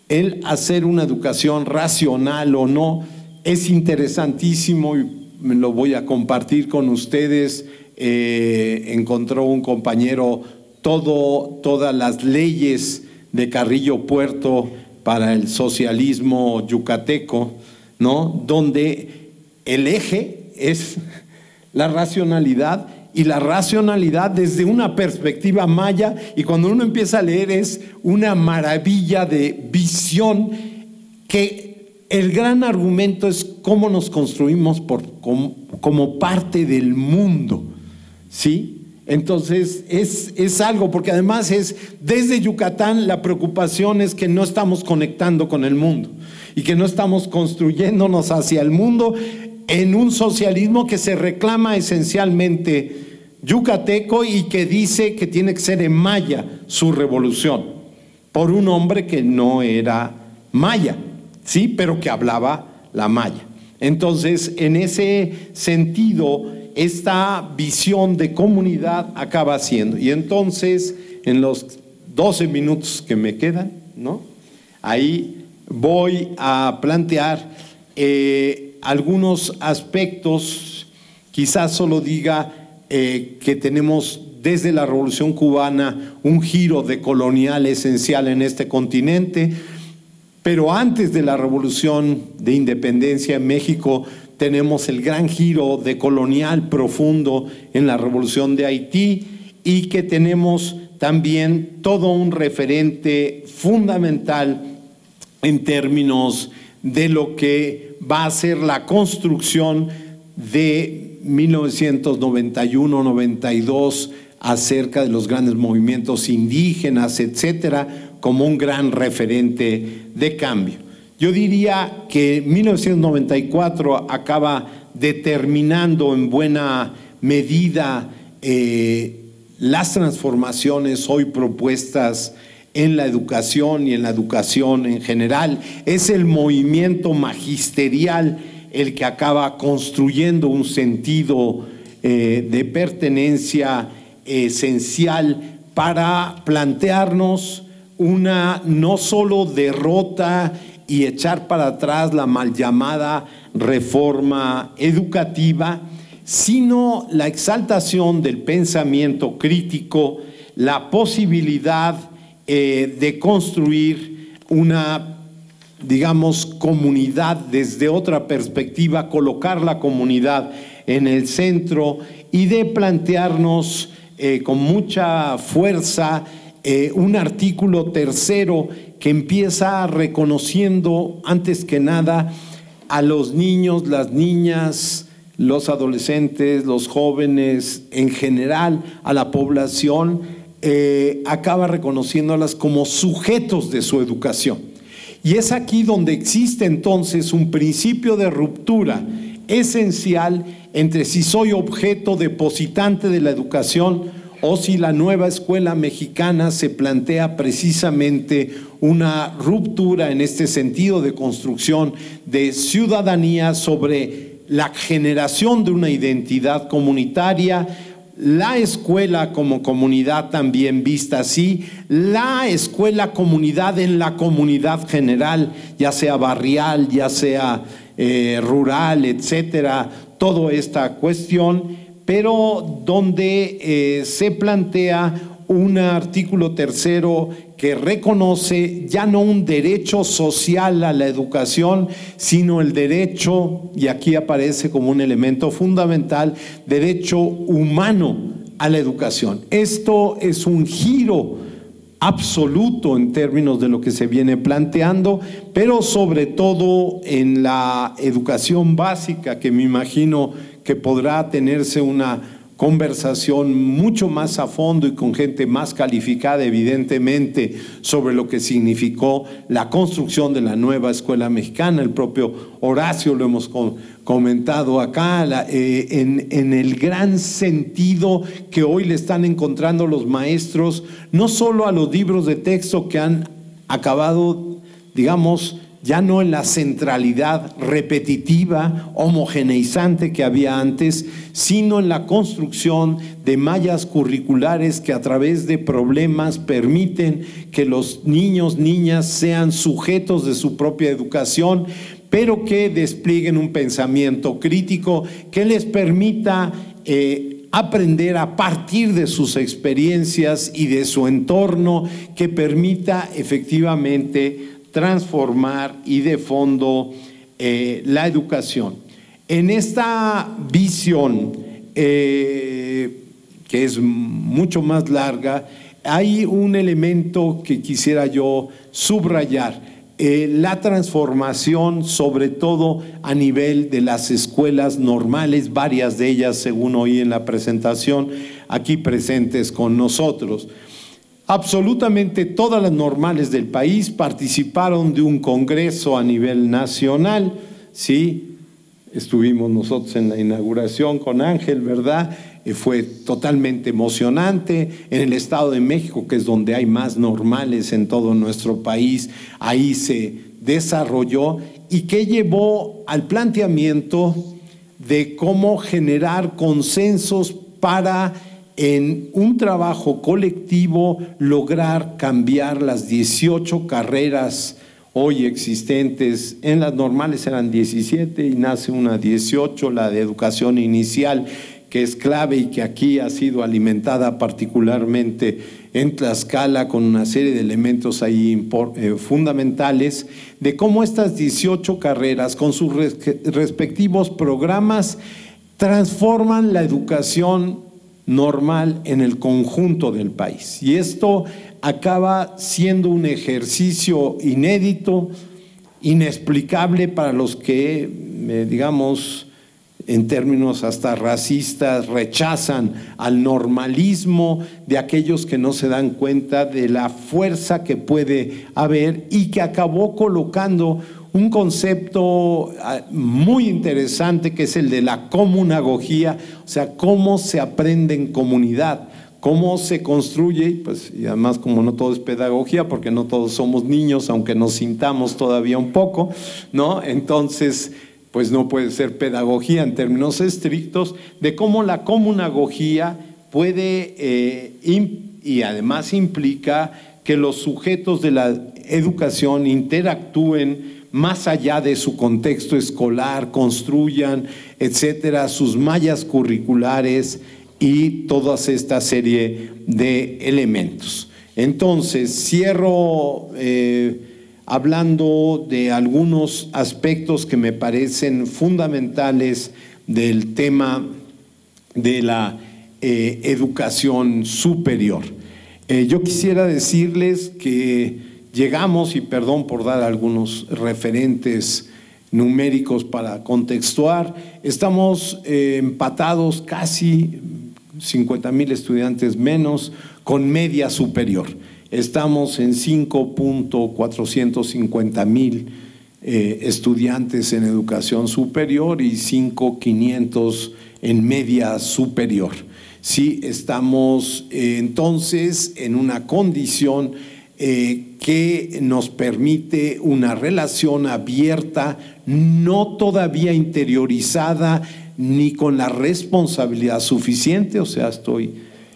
el hacer una educación racional o no. Es interesantísimo y lo voy a compartir con ustedes. Eh, encontró un compañero todo, todas las leyes de Carrillo Puerto para el socialismo yucateco, ¿no? Donde el eje es la racionalidad, y la racionalidad desde una perspectiva maya, y cuando uno empieza a leer es una maravilla de visión, que el gran argumento es cómo nos construimos por, como, como parte del mundo. ¿Sí? Entonces es, es algo, porque además es desde Yucatán la preocupación es que no estamos conectando con el mundo y que no estamos construyéndonos hacia el mundo en un socialismo que se reclama esencialmente yucateco y que dice que tiene que ser en maya su revolución, por un hombre que no era maya, ¿sí? Pero que hablaba la maya. Entonces, en ese sentido, esta visión de comunidad acaba siendo. Y entonces, en los doce minutos que me quedan, ¿no? Ahí voy a plantear eh, algunos aspectos. Quizás solo diga eh, que tenemos desde la Revolución Cubana un giro decolonial esencial en este continente, pero antes de la Revolución de Independencia en México, tenemos el gran giro decolonial profundo en la Revolución de Haití, y que tenemos también todo un referente fundamental en términos de lo que va a ser la construcción de mil novecientos noventa y uno noventa y dos acerca de los grandes movimientos indígenas, etcétera, como un gran referente de cambio. Yo diría que mil novecientos noventa y cuatro acaba determinando en buena medida eh, las transformaciones hoy propuestas en la educación y en la educación en general. Es el movimiento magisterial el que acaba construyendo un sentido eh, de pertenencia esencial para plantearnos una no solo derrota y echar para atrás la mal llamada reforma educativa, sino la exaltación del pensamiento crítico, la posibilidad eh, de construir una, digamos, comunidad desde otra perspectiva, colocar la comunidad en el centro y de plantearnos eh, con mucha fuerza eh, un artículo tercero que empieza reconociendo, antes que nada, a los niños, las niñas, los adolescentes, los jóvenes, en general, a la población, eh, acaba reconociéndolas como sujetos de su educación. Y es aquí donde existe entonces un principio de ruptura esencial entre si soy objeto depositante de la educación o si la nueva escuela mexicana se plantea precisamente una ruptura en este sentido de construcción de ciudadanía sobre la generación de una identidad comunitaria, la escuela como comunidad también vista así, la escuela comunidad en la comunidad general, ya sea barrial, ya sea eh, rural, etcétera, toda esta cuestión, pero donde eh, se plantea un artículo tercero que reconoce ya no un derecho social a la educación, sino el derecho, y aquí aparece como un elemento fundamental, derecho humano a la educación. Esto es un giro absoluto en términos de lo que se viene planteando, pero sobre todo en la educación básica, que me imagino que podrá tenerse una conversación mucho más a fondo y con gente más calificada, evidentemente, sobre lo que significó la construcción de la nueva escuela mexicana. El propio Horacio lo hemos comentado acá, la, eh, en, en el gran sentido que hoy le están encontrando los maestros, no solo a los libros de texto que han acabado, digamos, ya no en la centralidad repetitiva, homogeneizante que había antes, sino en la construcción de mallas curriculares que a través de problemas permiten que los niños, niñas sean sujetos de su propia educación, pero que desplieguen un pensamiento crítico que les permita eh, aprender a partir de sus experiencias y de su entorno, que permita efectivamente transformar y de fondo eh, la educación. En esta visión, eh, que es mucho más larga, hay un elemento que quisiera yo subrayar, eh, la transformación sobre todo a nivel de las escuelas normales, varias de ellas según oí en la presentación, aquí presentes con nosotros. Absolutamente todas las normales del país participaron de un congreso a nivel nacional, ¿sí? Estuvimos nosotros en la inauguración con Ángel, ¿verdad? Eh, fue totalmente emocionante. En el Estado de México, que es donde hay más normales en todo nuestro país, ahí se desarrolló y que llevó al planteamiento de cómo generar consensos para en un trabajo colectivo lograr cambiar las dieciocho carreras hoy existentes. En las normales eran diecisiete y nace una dieciocho, la de educación inicial, que es clave y que aquí ha sido alimentada particularmente en Tlaxcala con una serie de elementos ahí fundamentales, de cómo estas dieciocho carreras con sus respectivos programas transforman la educación normal en el conjunto del país. Y esto acaba siendo un ejercicio inédito, inexplicable para los que, eh, digamos, en términos hasta racistas, rechazan al normalismo de aquellos que no se dan cuenta de la fuerza que puede haber y que acabó colocando un concepto muy interesante que es el de la comunagogía, o sea, cómo se aprende en comunidad, ¿Cómo se construye? Pues, y además, como no todo es pedagogía, porque no todos somos niños, aunque nos sintamos todavía un poco, ¿no? Entonces, pues no puede ser pedagogía en términos estrictos, de cómo la comunagogía puede, eh, y además implica que los sujetos de la educación interactúen más allá de su contexto escolar, construyan, etcétera, sus mallas curriculares y toda esta serie de elementos. Entonces, cierro eh, hablando de algunos aspectos que me parecen fundamentales del tema de la eh, educación superior. Eh, yo quisiera decirles que llegamos, y perdón por dar algunos referentes numéricos para contextuar, estamos eh, empatados casi cincuenta mil estudiantes menos con media superior. Estamos en cinco millones cuatrocientos cincuenta mil eh, estudiantes en educación superior y cinco millones quinientos mil en media superior. Sí, estamos eh, entonces en una condición eh, que nos permite una relación abierta, no todavía interiorizada, ni con la responsabilidad suficiente, o sea, estoy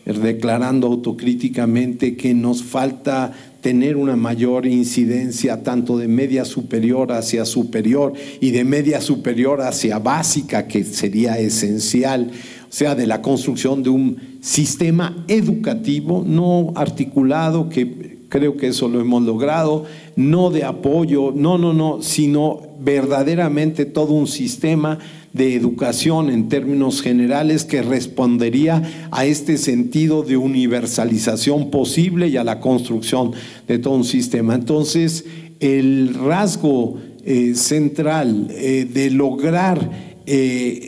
declarando autocríticamente que nos falta tener una mayor incidencia tanto de media superior hacia superior y de media superior hacia básica, que sería esencial, o sea, de la construcción de un sistema educativo no articulado, que creo que eso lo hemos logrado, no de apoyo, no, no, no, sino verdaderamente todo un sistema de educación en términos generales que respondería a este sentido de universalización posible y a la construcción de todo un sistema. Entonces, el rasgo eh, central eh, de lograr eh,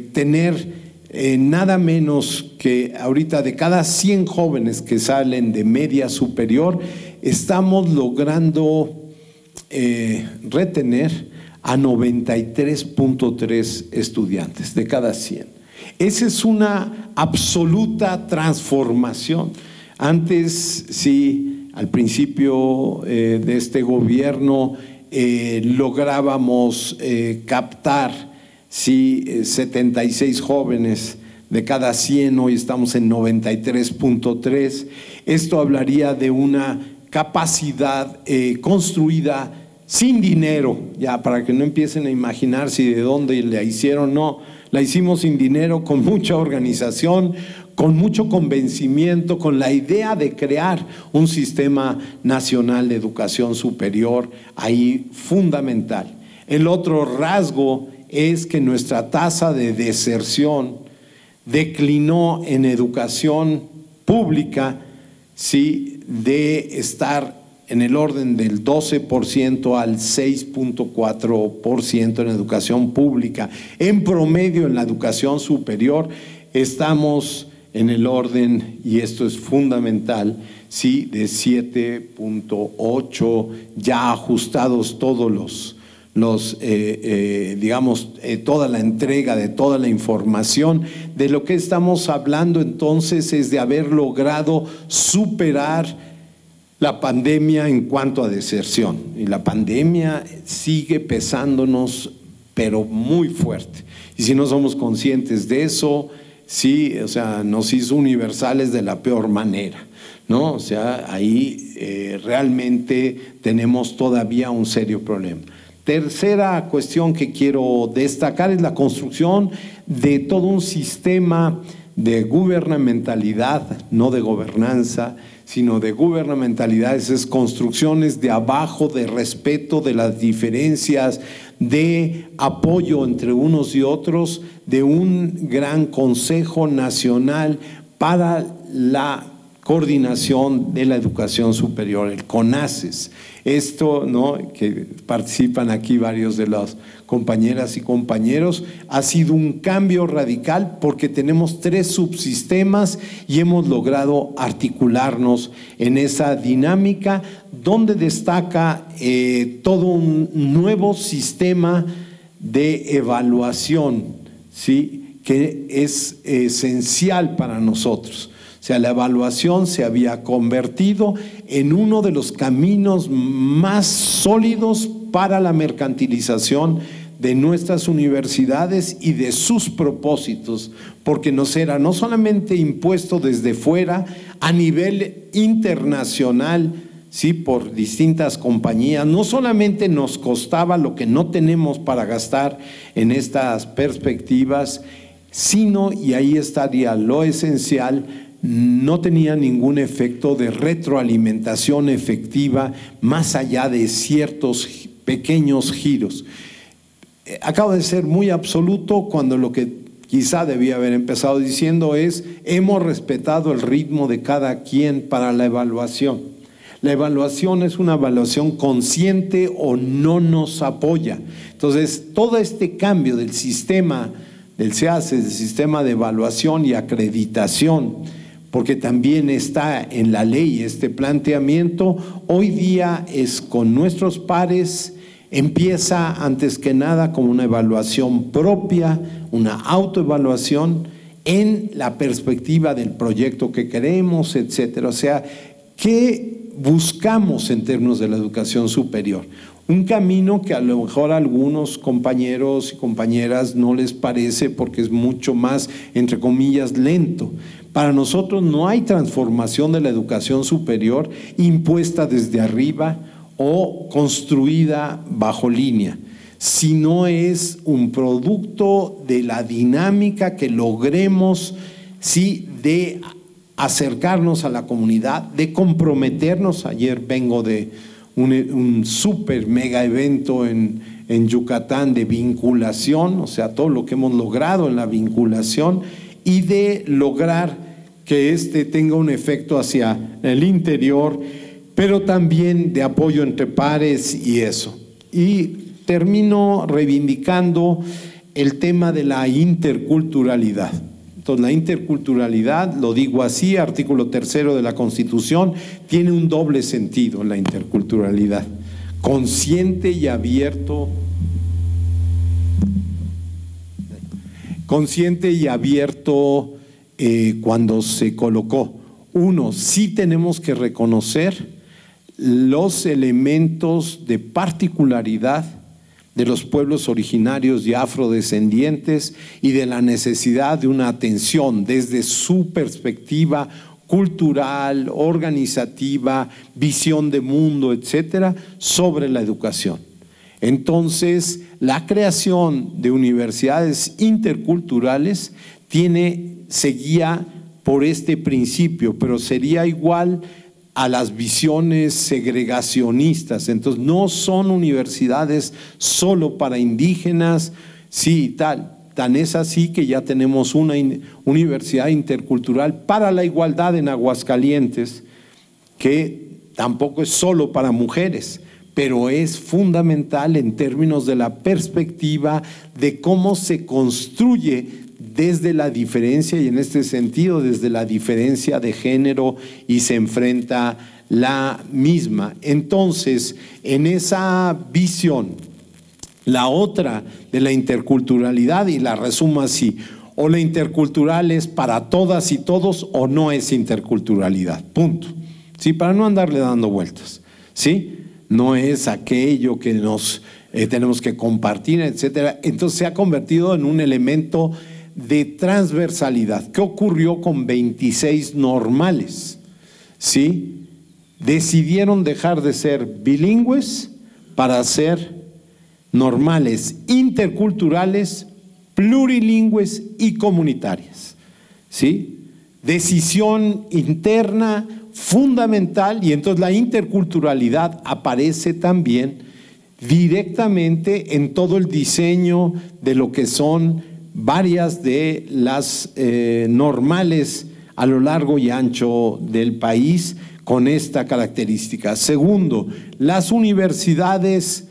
eh, tener eh, nada menos que ahorita de cada cien jóvenes que salen de media superior, estamos logrando eh, retener a noventa y tres punto tres estudiantes de cada cien. Esa es una absoluta transformación. Antes, sí, al principio eh, de este gobierno eh, lográbamos eh, captar, sí, eh, setenta y seis jóvenes de cada cien, hoy estamos en noventa y tres punto tres. Esto hablaría de una capacidad eh, construida sin dinero, ya para que no empiecen a imaginar si de dónde la hicieron, no, la hicimos sin dinero, con mucha organización, con mucho convencimiento, con la idea de crear un sistema nacional de educación superior, ahí fundamental. El otro rasgo es que nuestra tasa de deserción declinó en educación pública, sí, de estar en el orden del doce por ciento al seis punto cuatro por ciento en educación pública. En promedio, en la educación superior, estamos en el orden, y esto es fundamental, sí, de siete punto ocho, ya ajustados todos los, los eh, eh, digamos, eh, toda la entrega de toda la información. De lo que estamos hablando entonces es de haber logrado superar la pandemia en cuanto a deserción, y la pandemia sigue pesándonos, pero muy fuerte. Y si no somos conscientes de eso, sí, o sea, nos hizo universales de la peor manera, ¿no? O sea, ahí eh, realmente tenemos todavía un serio problema. Tercera cuestión que quiero destacar es la construcción de todo un sistema de gubernamentalidad, no de gobernanza, sino de gubernamentalidades, es construcciones de abajo, de respeto de las diferencias, de apoyo entre unos y otros, de un gran Consejo Nacional para la Coordinación de la Educación Superior, el CONACES. Esto, ¿no?, que participan aquí varios de las compañeras y compañeros, ha sido un cambio radical porque tenemos tres subsistemas y hemos logrado articularnos en esa dinámica, donde destaca eh, todo un nuevo sistema de evaluación, ¿sí?, que es esencial para nosotros. O sea, la evaluación se había convertido en uno de los caminos más sólidos para la mercantilización de nuestras universidades y de sus propósitos, porque nos era no solamente impuesto desde fuera, a nivel internacional, sí, por distintas compañías, no solamente nos costaba lo que no tenemos para gastar en estas perspectivas, sino, y ahí estaría lo esencial, no tenía ningún efecto de retroalimentación efectiva más allá de ciertos pequeños giros. Acabo de ser muy absoluto cuando lo que quizá debía haber empezado diciendo es: hemos respetado el ritmo de cada quien para la evaluación. La evaluación es una evaluación consciente o no nos apoya. Entonces, todo este cambio del sistema del SEACES, del sistema de evaluación y acreditación, porque también está en la ley este planteamiento, hoy día es con nuestros pares. Empieza antes que nada como una evaluación propia, una autoevaluación en la perspectiva del proyecto que queremos, etcétera. O sea, ¿qué buscamos en términos de la educación superior? Un camino que a lo mejor a algunos compañeros y compañeras no les parece porque es mucho más, entre comillas, lento. Para nosotros no hay transformación de la educación superior impuesta desde arriba o construida bajo línea, sino es un producto de la dinámica que logremos, sí, de acercarnos a la comunidad, de comprometernos. Ayer vengo de un, un super mega evento en, en Yucatán de vinculación, o sea, todo lo que hemos logrado en la vinculación y de lograr que este tenga un efecto hacia el interior, pero también de apoyo entre pares y eso. Y termino reivindicando el tema de la interculturalidad. Entonces, la interculturalidad, lo digo así, artículo tercero de la Constitución, tiene un doble sentido, la interculturalidad, consciente y abierto, consciente y abierto eh, cuando se colocó. Uno, sí tenemos que reconocer los elementos de particularidad de los pueblos originarios y afrodescendientes y de la necesidad de una atención desde su perspectiva cultural, organizativa, visión de mundo, etcétera, sobre la educación. Entonces, la creación de universidades interculturales tiene, seguía por este principio, pero sería igual a las visiones segregacionistas. Entonces, no son universidades solo para indígenas, sí, tal. Tan es así que ya tenemos una universidad intercultural para la igualdad en Aguascalientes, que tampoco es solo para mujeres, pero es fundamental en términos de la perspectiva de cómo se construye desde la diferencia, y en este sentido desde la diferencia de género, y se enfrenta la misma. Entonces, en esa visión, la otra de la interculturalidad, y la resumo así, o la intercultural es para todas y todos o no es interculturalidad, punto. ¿Sí? Para no andarle dando vueltas, ¿sí? No es aquello que nos eh, tenemos que compartir, etcétera. Entonces se ha convertido en un elemento de transversalidad. ¿Qué ocurrió con veintiséis normales? ¿Sí? Decidieron dejar de ser bilingües para ser normales, interculturales, plurilingües y comunitarias. ¿Sí? Decisión interna fundamental, y entonces la interculturalidad aparece también directamente en todo el diseño de lo que son varias de las eh, normales a lo largo y ancho del país con esta característica. Segundo, las universidades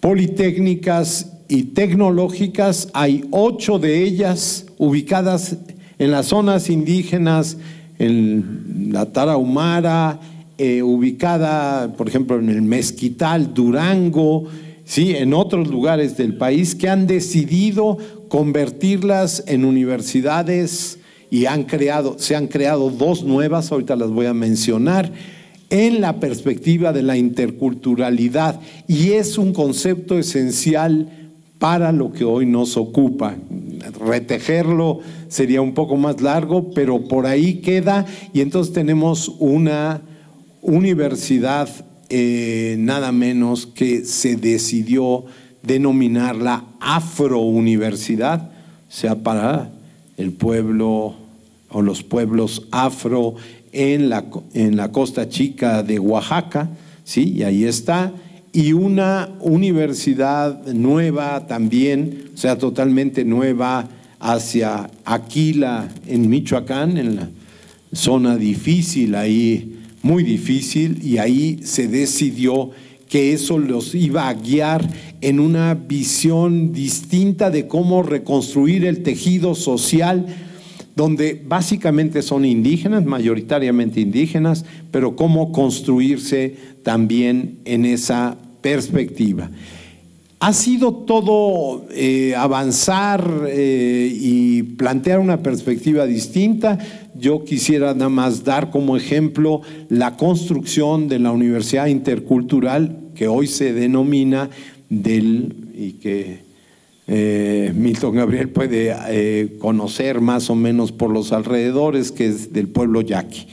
politécnicas y tecnológicas, hay ocho de ellas ubicadas en las zonas indígenas, en la Tarahumara, eh, ubicada por ejemplo en el Mezquital, Durango, sí, en otros lugares del país, que han decidido convertirlas en universidades y han creado, se han creado dos nuevas, ahorita las voy a mencionar, en la perspectiva de la interculturalidad, y es un concepto esencial para lo que hoy nos ocupa. Retejerlo sería un poco más largo, pero por ahí queda, y entonces tenemos una universidad eh, nada menos que se decidió denominarla Afrouniversidad, o sea, para el pueblo o los pueblos afro en la, en la Costa Chica de Oaxaca, ¿sí? Y ahí está, y una universidad nueva también, o sea, totalmente nueva, hacia Aquila, en Michoacán, en la zona difícil ahí, muy difícil, y ahí se decidió que eso los iba a guiar en una visión distinta de cómo reconstruir el tejido social, donde básicamente son indígenas, mayoritariamente indígenas, pero cómo construirse también en esa perspectiva. Ha sido todo eh, avanzar eh, y plantear una perspectiva distinta. Yo quisiera nada más dar como ejemplo la construcción de la Universidad Intercultural, que hoy se denomina del, y que… Eh, Milton Gabriel puede eh, conocer más o menos por los alrededores, que es del pueblo yaqui.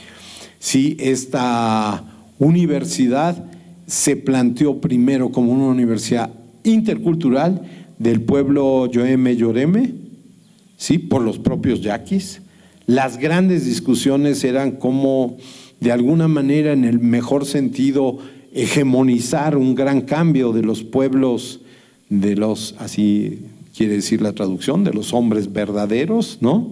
Sí, esta universidad se planteó primero como una universidad intercultural del pueblo yoeme, yoreme, sí, por los propios yaquis. Las grandes discusiones eran cómo, de alguna manera, en el mejor sentido, hegemonizar un gran cambio de los pueblos de los, así quiere decir la traducción, de los hombres verdaderos, ¿no?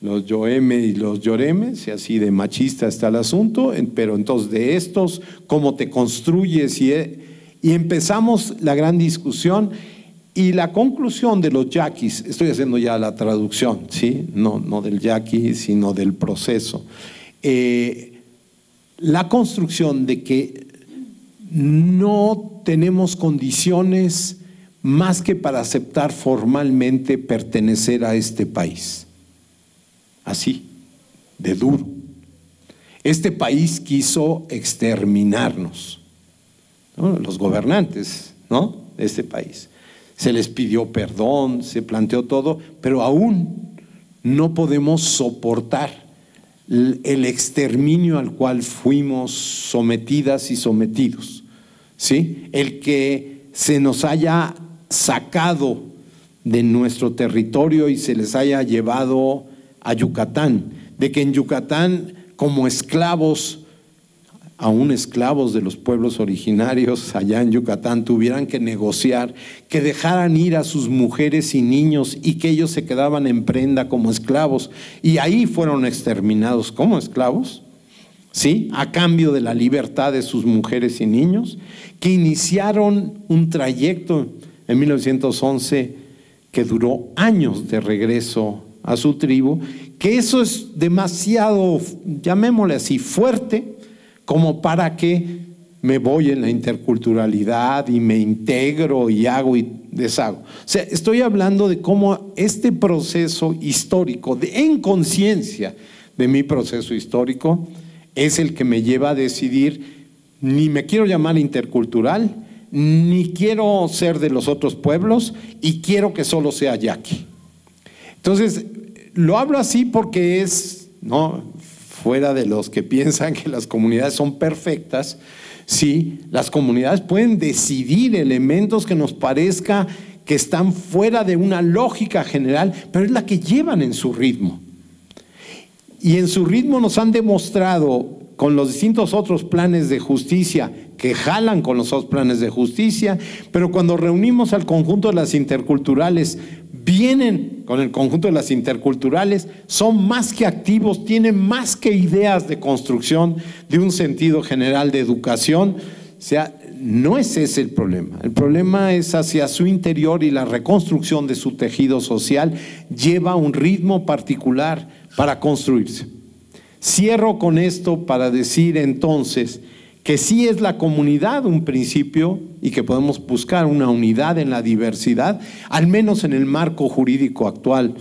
Los yoeme y los yoreme, si así de machista está el asunto, pero entonces de estos, ¿cómo te construyes? Y, y empezamos la gran discusión, y la conclusión de los yaquis, estoy haciendo ya la traducción, ¿sí? No, no del yaqui, sino del proceso. Eh, la construcción de que no tenemos condiciones más que para aceptar formalmente pertenecer a este país, así, de duro. Este país quiso exterminarnos, ¿no? Los gobernantes, ¿no?, de este país. Se les pidió perdón, se planteó todo, pero aún no podemos soportar el exterminio al cual fuimos sometidas y sometidos, ¿sí? El que se nos haya sacado de nuestro territorio y se les haya llevado a Yucatán, de que en Yucatán, como esclavos, aún esclavos de los pueblos originarios allá en Yucatán, tuvieran que negociar, que dejaran ir a sus mujeres y niños y que ellos se quedaban en prenda como esclavos, y ahí fueron exterminados como esclavos, ¿sí?, a cambio de la libertad de sus mujeres y niños, que iniciaron un trayecto en mil novecientos once que duró años de regreso a su tribu, que eso es demasiado, llamémosle así, fuerte, como para que me voy en la interculturalidad y me integro y hago y deshago. O sea, estoy hablando de cómo este proceso histórico, de, en conciencia de mi proceso histórico, es el que me lleva a decidir, ni me quiero llamar intercultural, ni quiero ser de los otros pueblos, y quiero que solo sea yaqui. Entonces, lo hablo así porque es, ¿no?, fuera de los que piensan que las comunidades son perfectas, sí, las comunidades pueden decidir elementos que nos parezca que están fuera de una lógica general, pero es la que llevan en su ritmo. Y en su ritmo nos han demostrado, con los distintos otros planes de justicia, que jalan con los otros planes de justicia, pero cuando reunimos al conjunto de las interculturales, vienen con el conjunto de las interculturales, son más que activos, tienen más que ideas de construcción de un sentido general de educación. O sea, no es ese el problema. El problema es hacia su interior, y la reconstrucción de su tejido social lleva un ritmo particular para construirse. Cierro con esto para decir entonces que sí es la comunidad un principio, y que podemos buscar una unidad en la diversidad, al menos en el marco jurídico actual.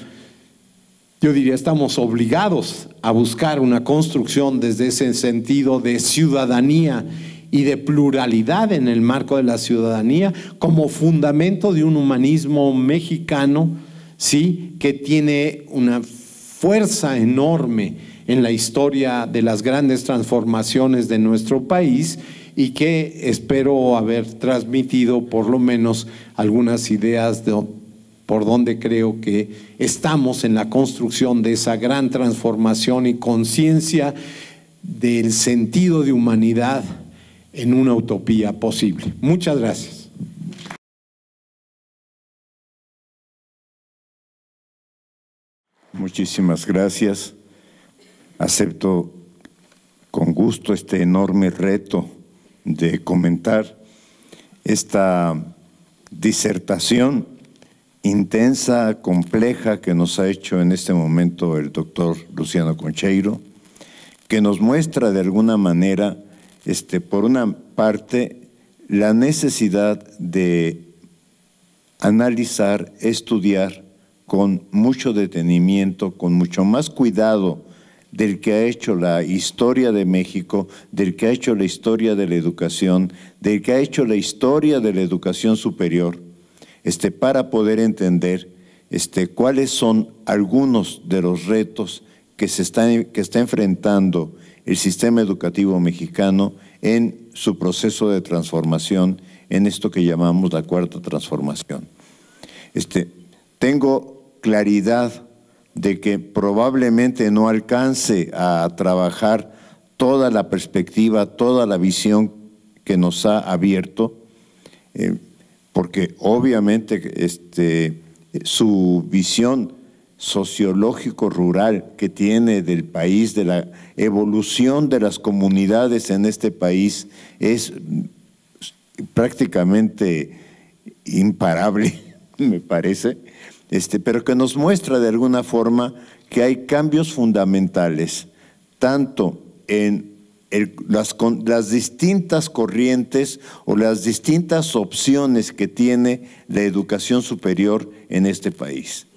yo diría, estamos obligados a buscar una construcción desde ese sentido de ciudadanía y de pluralidad en el marco de la ciudadanía como fundamento de un humanismo mexicano, ¿sí?, que tiene una fuerza enorme en la historia de las grandes transformaciones de nuestro país y que espero haber transmitido por lo menos algunas ideas de por donde creo que estamos en la construcción de esa gran transformación y conciencia del sentido de humanidad en una utopía posible. Muchas gracias. Muchísimas gracias. Acepto con gusto este enorme reto de comentar esta disertación intensa, compleja, que nos ha hecho en este momento el doctor Luciano Concheiro, que nos muestra de alguna manera, este, por una parte, la necesidad de analizar, estudiar, con mucho detenimiento, con mucho más cuidado del que ha hecho la historia de México, del que ha hecho la historia de la educación, del que ha hecho la historia de la educación superior, este, para poder entender este, cuáles son algunos de los retos que, se está, que está enfrentando el sistema educativo mexicano en su proceso de transformación, en esto que llamamos la Cuarta Transformación. Este, tengo claridad de que probablemente no alcance a trabajar toda la perspectiva, toda la visión que nos ha abierto, eh, porque obviamente este, su visión sociológico-rural que tiene del país, de la evolución de las comunidades en este país, es prácticamente imparable, me parece. Este, pero que nos muestra de alguna forma que hay cambios fundamentales, tanto en el, las, con, las distintas corrientes o las distintas opciones que tiene la educación superior en este país.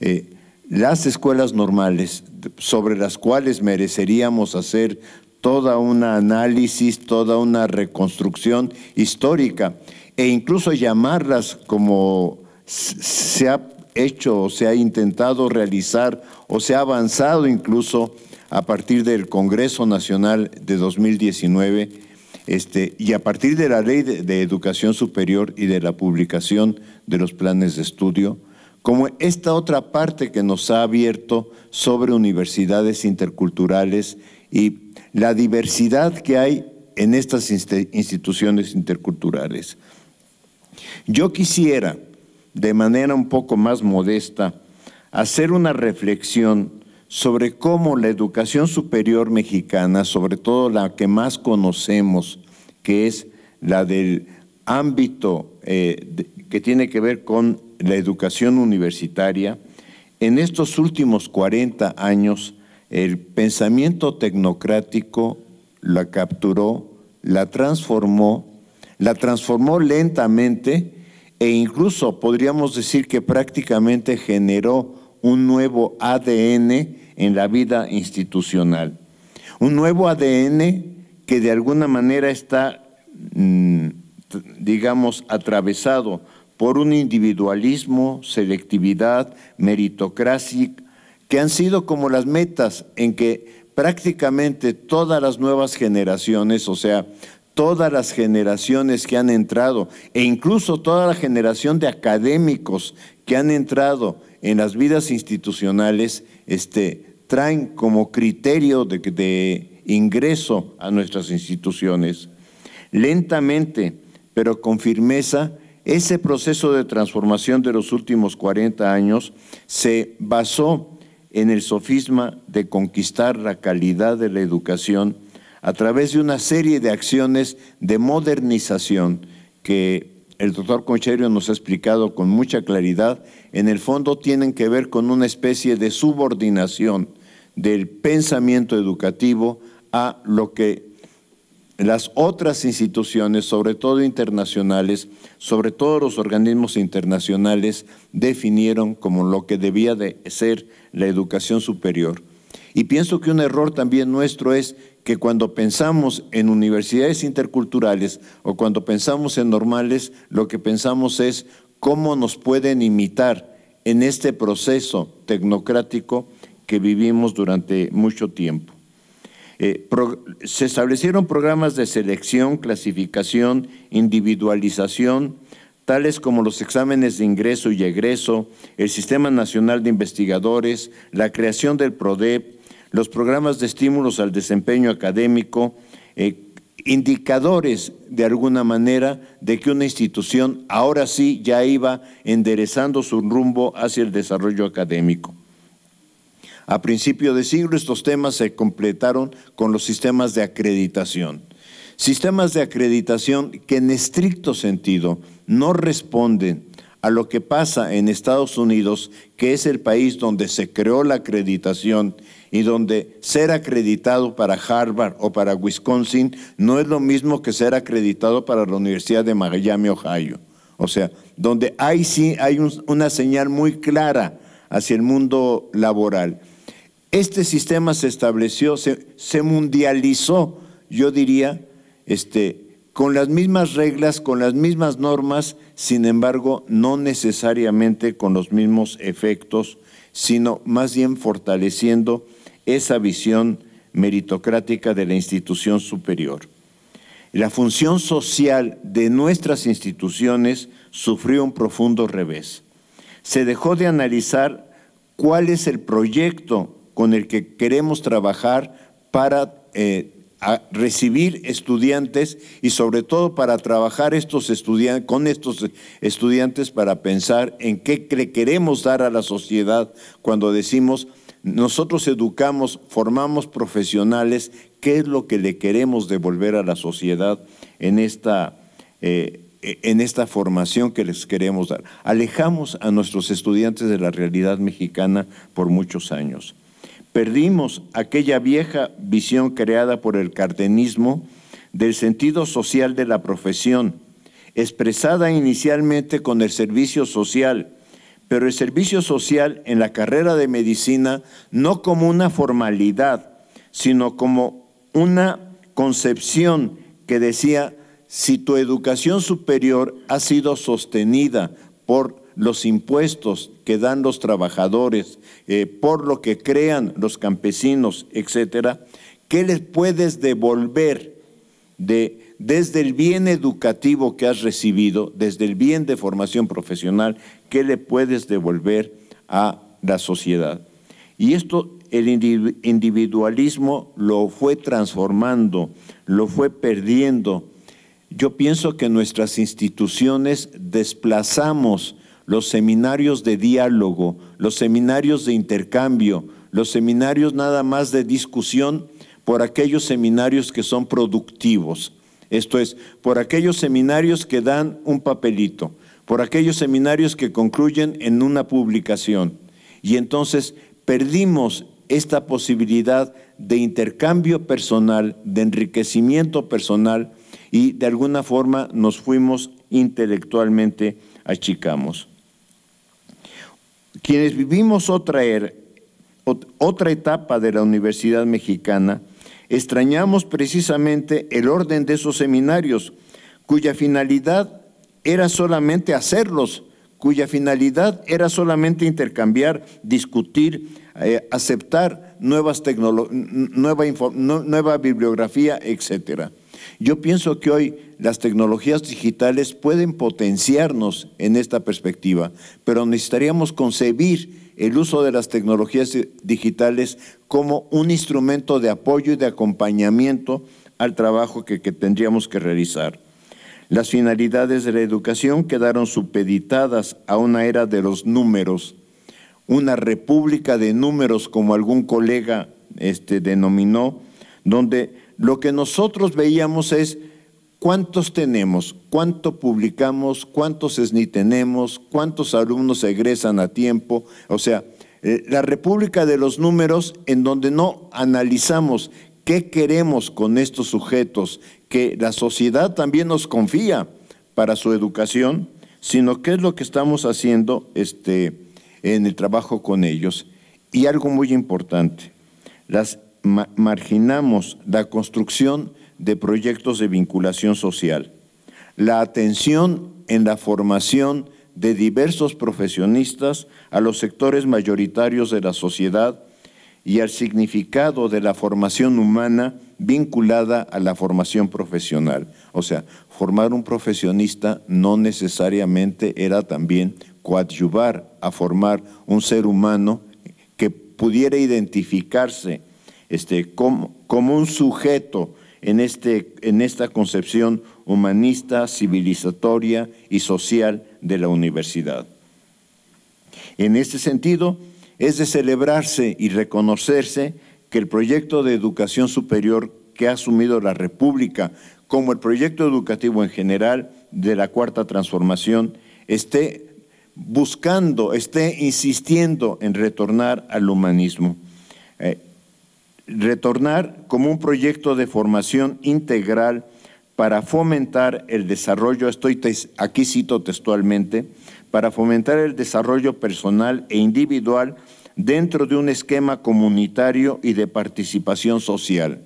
Eh, las escuelas normales, sobre las cuales mereceríamos hacer toda una análisis, toda una reconstrucción histórica, e incluso llamarlas como se ha hecho o se ha intentado realizar o se ha avanzado incluso a partir del Congreso Nacional de dos mil diecinueve este, y a partir de la Ley de, de Educación Superior y de la publicación de los planes de estudio, como esta otra parte que nos ha abierto sobre universidades interculturales y la diversidad que hay en estas instituciones interculturales. Yo quisiera, de manera un poco más modesta, hacer una reflexión sobre cómo la educación superior mexicana, sobre todo la que más conocemos, que es la del ámbito eh, de, que tiene que ver con la educación universitaria, en estos últimos cuarenta años el pensamiento tecnocrático la capturó, la transformó, la transformó lentamente, e incluso podríamos decir que prácticamente generó un nuevo A D N en la vida institucional. Un nuevo A D N que de alguna manera está, digamos, atravesado por un individualismo, selectividad, meritocracia, que han sido como las metas en que prácticamente todas las nuevas generaciones, o sea, todas las generaciones que han entrado, e incluso toda la generación de académicos que han entrado en las vidas institucionales, este, traen como criterio de, de ingreso a nuestras instituciones. Lentamente, pero con firmeza, ese proceso de transformación de los últimos cuarenta años se basó en el sofisma de conquistar la calidad de la educación a través de una serie de acciones de modernización que el doctor Concheiro nos ha explicado con mucha claridad, en el fondo tienen que ver con una especie de subordinación del pensamiento educativo a lo que las otras instituciones, sobre todo internacionales, sobre todo los organismos internacionales, definieron como lo que debía de ser la educación superior. Y pienso que un error también nuestro es que cuando pensamos en universidades interculturales o cuando pensamos en normales, lo que pensamos es cómo nos pueden imitar en este proceso tecnocrático que vivimos durante mucho tiempo. Eh, pro, se establecieron programas de selección, clasificación, individualización, tales como los exámenes de ingreso y egreso, el Sistema Nacional de Investigadores, la creación del PRODEP, los programas de estímulos al desempeño académico, eh, indicadores de alguna manera de que una institución ahora sí ya iba enderezando su rumbo hacia el desarrollo académico. A principio de siglo estos temas se completaron con los sistemas de acreditación. Sistemas de acreditación que en estricto sentido no responden a lo que pasa en Estados Unidos, que es el país donde se creó la acreditación y donde ser acreditado para Harvard o para Wisconsin no es lo mismo que ser acreditado para la Universidad de Miami, Ohio. O sea, donde hay, sí hay un, una señal muy clara hacia el mundo laboral. Este sistema se estableció, se, se mundializó, yo diría, este... con las mismas reglas, con las mismas normas, sin embargo, no necesariamente con los mismos efectos, sino más bien fortaleciendo esa visión meritocrática de la institución superior. La función social de nuestras instituciones sufrió un profundo revés. Se dejó de analizar cuál es el proyecto con el que queremos trabajar para eh, a recibir estudiantes y sobre todo para trabajar estos estudiantes, con estos estudiantes para pensar en qué le queremos dar a la sociedad cuando decimos nosotros educamos, formamos profesionales, qué es lo que le queremos devolver a la sociedad en esta, eh, en esta formación que les queremos dar. Alejamos a nuestros estudiantes de la realidad mexicana por muchos años. Perdimos aquella vieja visión creada por el cardenismo del sentido social de la profesión, expresada inicialmente con el servicio social, pero el servicio social en la carrera de medicina no como una formalidad, sino como una concepción que decía, si tu educación superior ha sido sostenida por los impuestos que dan los trabajadores, eh, por lo que crean los campesinos, etcétera, ¿qué les puedes devolver de, desde el bien educativo que has recibido, desde el bien de formación profesional, qué le puedes devolver a la sociedad? Y esto el individualismo lo fue transformando, lo fue perdiendo. Yo pienso que nuestras instituciones desplazamos los seminarios de diálogo, los seminarios de intercambio, los seminarios nada más de discusión por aquellos seminarios que son productivos. Esto es, por aquellos seminarios que dan un papelito, por aquellos seminarios que concluyen en una publicación. Y entonces perdimos esta posibilidad de intercambio personal, de enriquecimiento personal y de alguna forma nos fuimos intelectualmente achicamos. Quienes vivimos otra, era, otra etapa de la Universidad Mexicana, extrañamos precisamente el orden de esos seminarios, cuya finalidad era solamente hacerlos, cuya finalidad era solamente intercambiar, discutir, eh, aceptar nuevas tecnolo- nueva, no, nueva bibliografía, etcétera. Yo pienso que hoy las tecnologías digitales pueden potenciarnos en esta perspectiva, pero necesitaríamos concebir el uso de las tecnologías digitales como un instrumento de apoyo y de acompañamiento al trabajo que, que tendríamos que realizar. Las finalidades de la educación quedaron supeditadas a una era de los números, una república de números, como algún colega este, denominó, donde lo que nosotros veíamos es cuántos tenemos, cuánto publicamos, cuántos S N I tenemos, cuántos alumnos egresan a tiempo. O sea, la república de los números en donde no analizamos qué queremos con estos sujetos, que la sociedad también nos confía para su educación, sino qué es lo que estamos haciendo este, en el trabajo con ellos. Y algo muy importante, las ma- marginamos la construcción de proyectos de vinculación social, la atención en la formación de diversos profesionistas a los sectores mayoritarios de la sociedad y al significado de la formación humana vinculada a la formación profesional. O sea, formar un profesionista no necesariamente era también coadyuvar a formar un ser humano que pudiera identificarse este, como, como un sujeto en, este, en esta concepción humanista, civilizatoria y social de la universidad. En este sentido, es de celebrarse y reconocerse que el proyecto de educación superior que ha asumido la República, como el proyecto educativo en general de la Cuarta Transformación, esté buscando, esté insistiendo en retornar al humanismo. Eh, retornar como un proyecto de formación integral para fomentar el desarrollo, estoy aquí cito textualmente, para fomentar el desarrollo personal e individual dentro de un esquema comunitario y de participación social,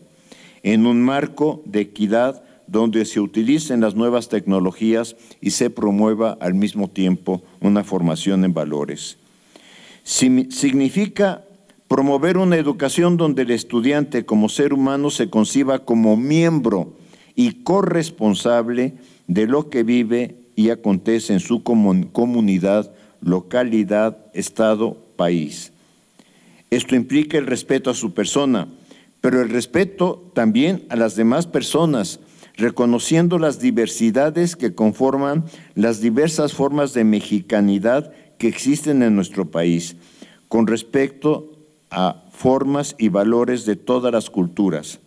en un marco de equidad donde se utilicen las nuevas tecnologías y se promueva al mismo tiempo una formación en valores. Significa promover una educación donde el estudiante como ser humano se conciba como miembro y corresponsable de lo que vive y acontece en su comunidad, localidad, estado, país. Esto implica el respeto a su persona, pero el respeto también a las demás personas, reconociendo las diversidades que conforman las diversas formas de mexicanidad que existen en nuestro país, con respecto a formas y valores de todas las culturas,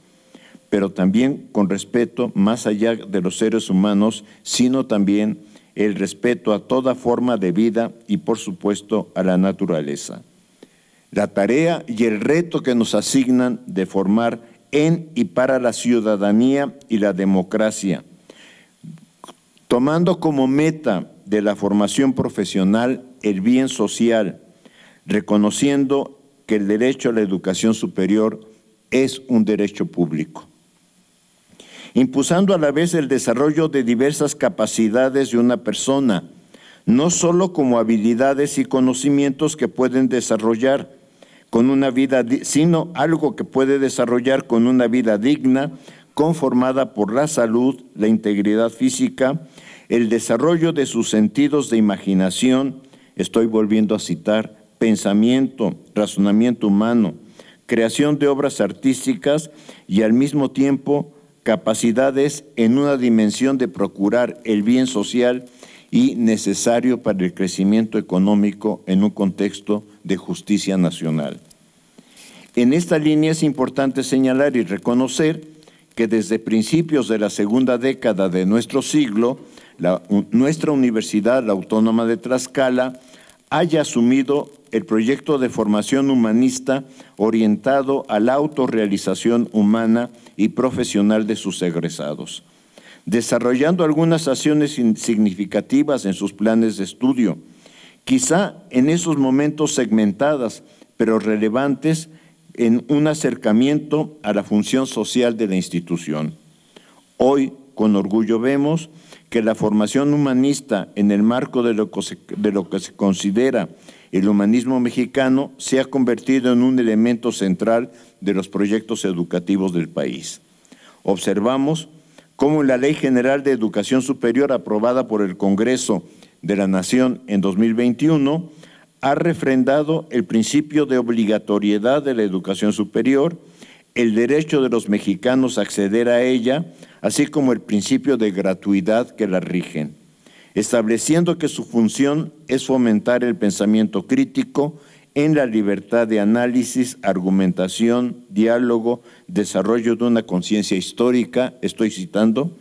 pero también con respeto más allá de los seres humanos, sino también el respeto a toda forma de vida y, por supuesto, a la naturaleza. La tarea y el reto que nos asignan de formar en y para la ciudadanía y la democracia, tomando como meta de la formación profesional el bien social, reconociendo que el derecho a la educación superior es un derecho público, impulsando a la vez el desarrollo de diversas capacidades de una persona, no solo como habilidades y conocimientos que pueden desarrollar con una vida, sino algo que puede desarrollar con una vida digna, conformada por la salud, la integridad física, el desarrollo de sus sentidos de imaginación, estoy volviendo a citar, pensamiento, razonamiento humano, creación de obras artísticas y al mismo tiempo capacidades en una dimensión de procurar el bien social y necesario para el crecimiento económico en un contexto de justicia nacional. En esta línea es importante señalar y reconocer que desde principios de la segunda década de nuestro siglo, la, nuestra Universidad la Autónoma de Tlaxcala haya asumido el proyecto de formación humanista orientado a la autorrealización humana y profesional de sus egresados, desarrollando algunas acciones significativas en sus planes de estudio, quizá en esos momentos segmentadas, pero relevantes en un acercamiento a la función social de la institución. Hoy, con orgullo vemos que la formación humanista en el marco de lo que se, de lo que se considera el humanismo mexicano se ha convertido en un elemento central de los proyectos educativos del país. Observamos cómo la Ley General de Educación Superior aprobada por el Congreso de la Nación en dos mil veintiuno ha refrendado el principio de obligatoriedad de la educación superior, el derecho de los mexicanos a acceder a ella, así como el principio de gratuidad que la rigen, estableciendo que su función es fomentar el pensamiento crítico en la libertad de análisis, argumentación, diálogo, desarrollo de una conciencia histórica, estoy citando,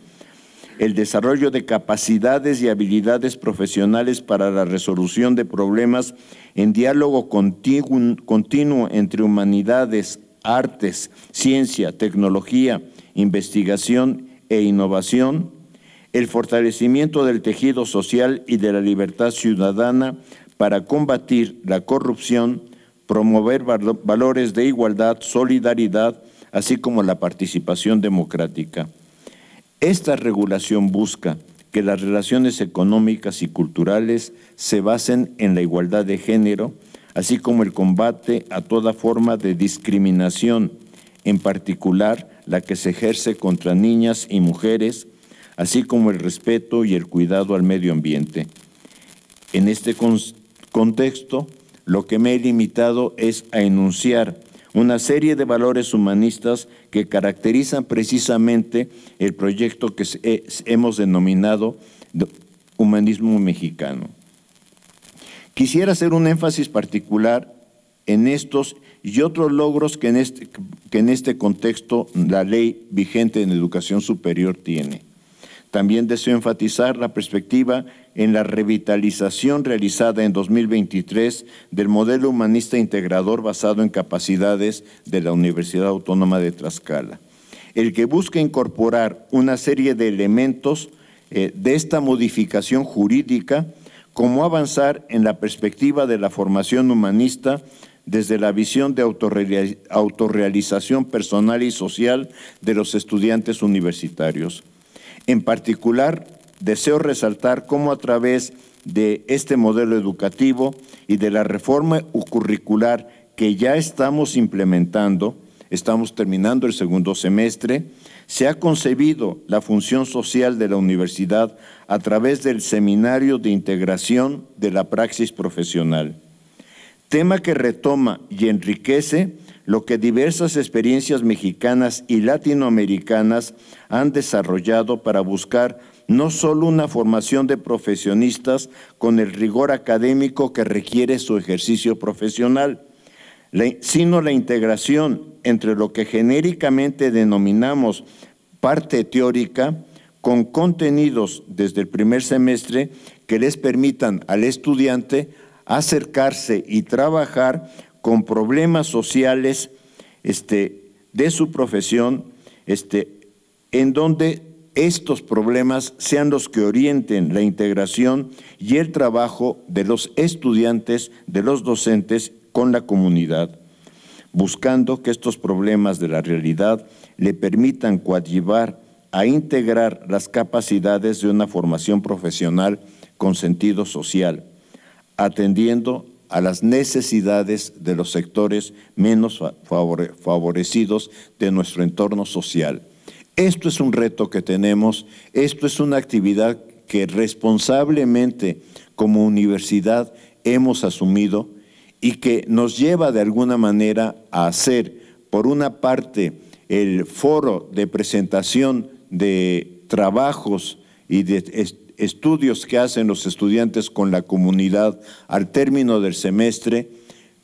el desarrollo de capacidades y habilidades profesionales para la resolución de problemas en diálogo continuo, continuo entre humanidades, artes, ciencia, tecnología, investigación e innovación, el fortalecimiento del tejido social y de la libertad ciudadana para combatir la corrupción, promover val- valores de igualdad, solidaridad, así como la participación democrática. Esta regulación busca que las relaciones económicas y culturales se basen en la igualdad de género, así como el combate a toda forma de discriminación, en particular la que se ejerce contra niñas y mujeres, así como el respeto y el cuidado al medio ambiente. En este contexto, lo que me he limitado es a enunciar una serie de valores humanistas que caracterizan precisamente el proyecto que hemos denominado Humanismo Mexicano. Quisiera hacer un énfasis particular en estos y otros logros que en este, que en este contexto la ley vigente en educación superior tiene. También deseo enfatizar la perspectiva en la revitalización realizada en dos mil veintitrés del modelo humanista integrador basado en capacidades de la Universidad Autónoma de Tlaxcala, el que busca incorporar una serie de elementos eh, de esta modificación jurídica, como avanzar en la perspectiva de la formación humanista desde la visión de autorreal, autorrealización personal y social de los estudiantes universitarios. En particular, deseo resaltar cómo a través de este modelo educativo y de la reforma curricular que ya estamos implementando, estamos terminando el segundo semestre, se ha concebido la función social de la universidad a través del Seminario de Integración de la Praxis Profesional, tema que retoma y enriquece lo que diversas experiencias mexicanas y latinoamericanas han desarrollado para buscar no solo una formación de profesionistas con el rigor académico que requiere su ejercicio profesional, sino la integración entre lo que genéricamente denominamos parte teórica con contenidos desde el primer semestre que les permitan al estudiante acercarse y trabajar con problemas sociales este, de su profesión, este, en donde estos problemas sean los que orienten la integración y el trabajo de los estudiantes, de los docentes con la comunidad, buscando que estos problemas de la realidad le permitan coadyuvar a integrar las capacidades de una formación profesional con sentido social, atendiendo a las necesidades de los sectores menos favorecidos de nuestro entorno social. Esto es un reto que tenemos, esto es una actividad que responsablemente como universidad hemos asumido y que nos lleva de alguna manera a hacer, por una parte, el foro de presentación de trabajos y de estudios que hacen los estudiantes con la comunidad al término del semestre,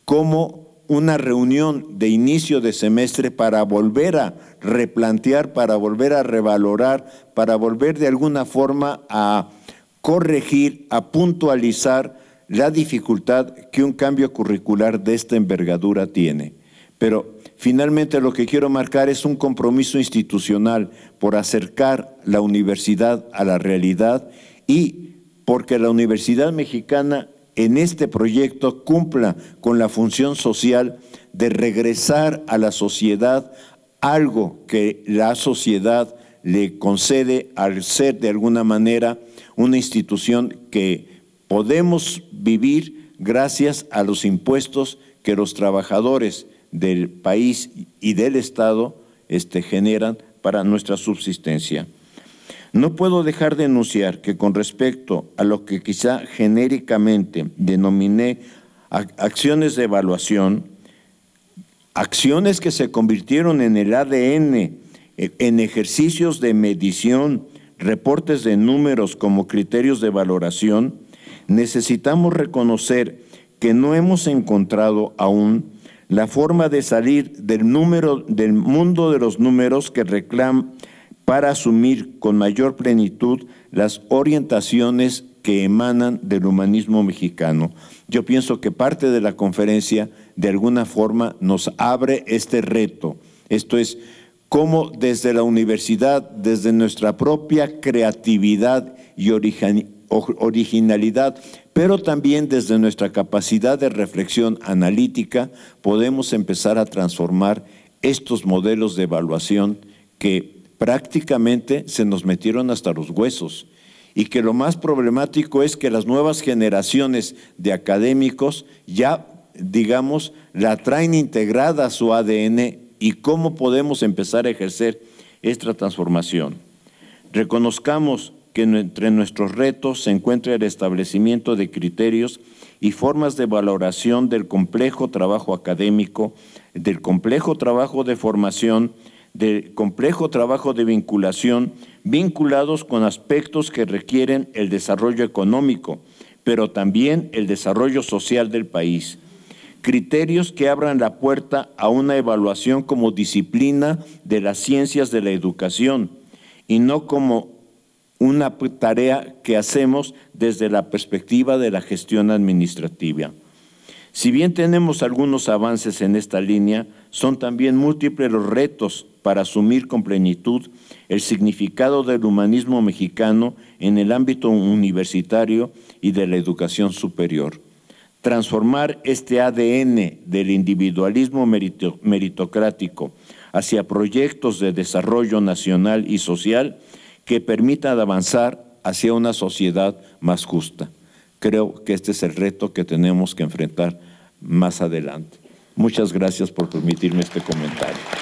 como una reunión de inicio de semestre para volver a replantear, para volver a revalorar, para volver de alguna forma a corregir, a puntualizar la dificultad que un cambio curricular de esta envergadura tiene. Pero finalmente lo que quiero marcar es un compromiso institucional por acercar la universidad a la realidad y porque la Universidad Mexicana en este proyecto cumpla con la función social de regresar a la sociedad algo que la sociedad le concede al ser de alguna manera una institución que podemos vivir gracias a los impuestos que los trabajadores del país y del Estado este, generan para nuestra subsistencia. No puedo dejar de enunciar que con respecto a lo que quizá genéricamente denominé acciones de evaluación, acciones que se convirtieron en el A D N, en ejercicios de medición, reportes de números como criterios de valoración, necesitamos reconocer que no hemos encontrado aún la forma de salir del, número, del mundo de los números que reclama para asumir con mayor plenitud las orientaciones que emanan del humanismo mexicano. Yo pienso que parte de la conferencia de alguna forma nos abre este reto. Esto es, cómo desde la universidad, desde nuestra propia creatividad y originalidad, pero también desde nuestra capacidad de reflexión analítica, podemos empezar a transformar estos modelos de evaluación que prácticamente se nos metieron hasta los huesos, y que lo más problemático es que las nuevas generaciones de académicos ya, digamos, la traen integrada a su A D N. ¿Y cómo podemos empezar a ejercer esta transformación? Reconozcamos que entre nuestros retos se encuentra el establecimiento de criterios y formas de valoración del complejo trabajo académico, del complejo trabajo de formación, del complejo trabajo de vinculación, vinculados con aspectos que requieren el desarrollo económico, pero también el desarrollo social del país. Criterios que abran la puerta a una evaluación como disciplina de las ciencias de la educación y no como una tarea que hacemos desde la perspectiva de la gestión administrativa. Si bien tenemos algunos avances en esta línea, son también múltiples los retos para asumir con plenitud el significado del humanismo mexicano en el ámbito universitario y de la educación superior. Transformar este A D N del individualismo meritocrático hacia proyectos de desarrollo nacional y social que permitan avanzar hacia una sociedad más justa. Creo que este es el reto que tenemos que enfrentar más adelante. Muchas gracias por permitirme este comentario.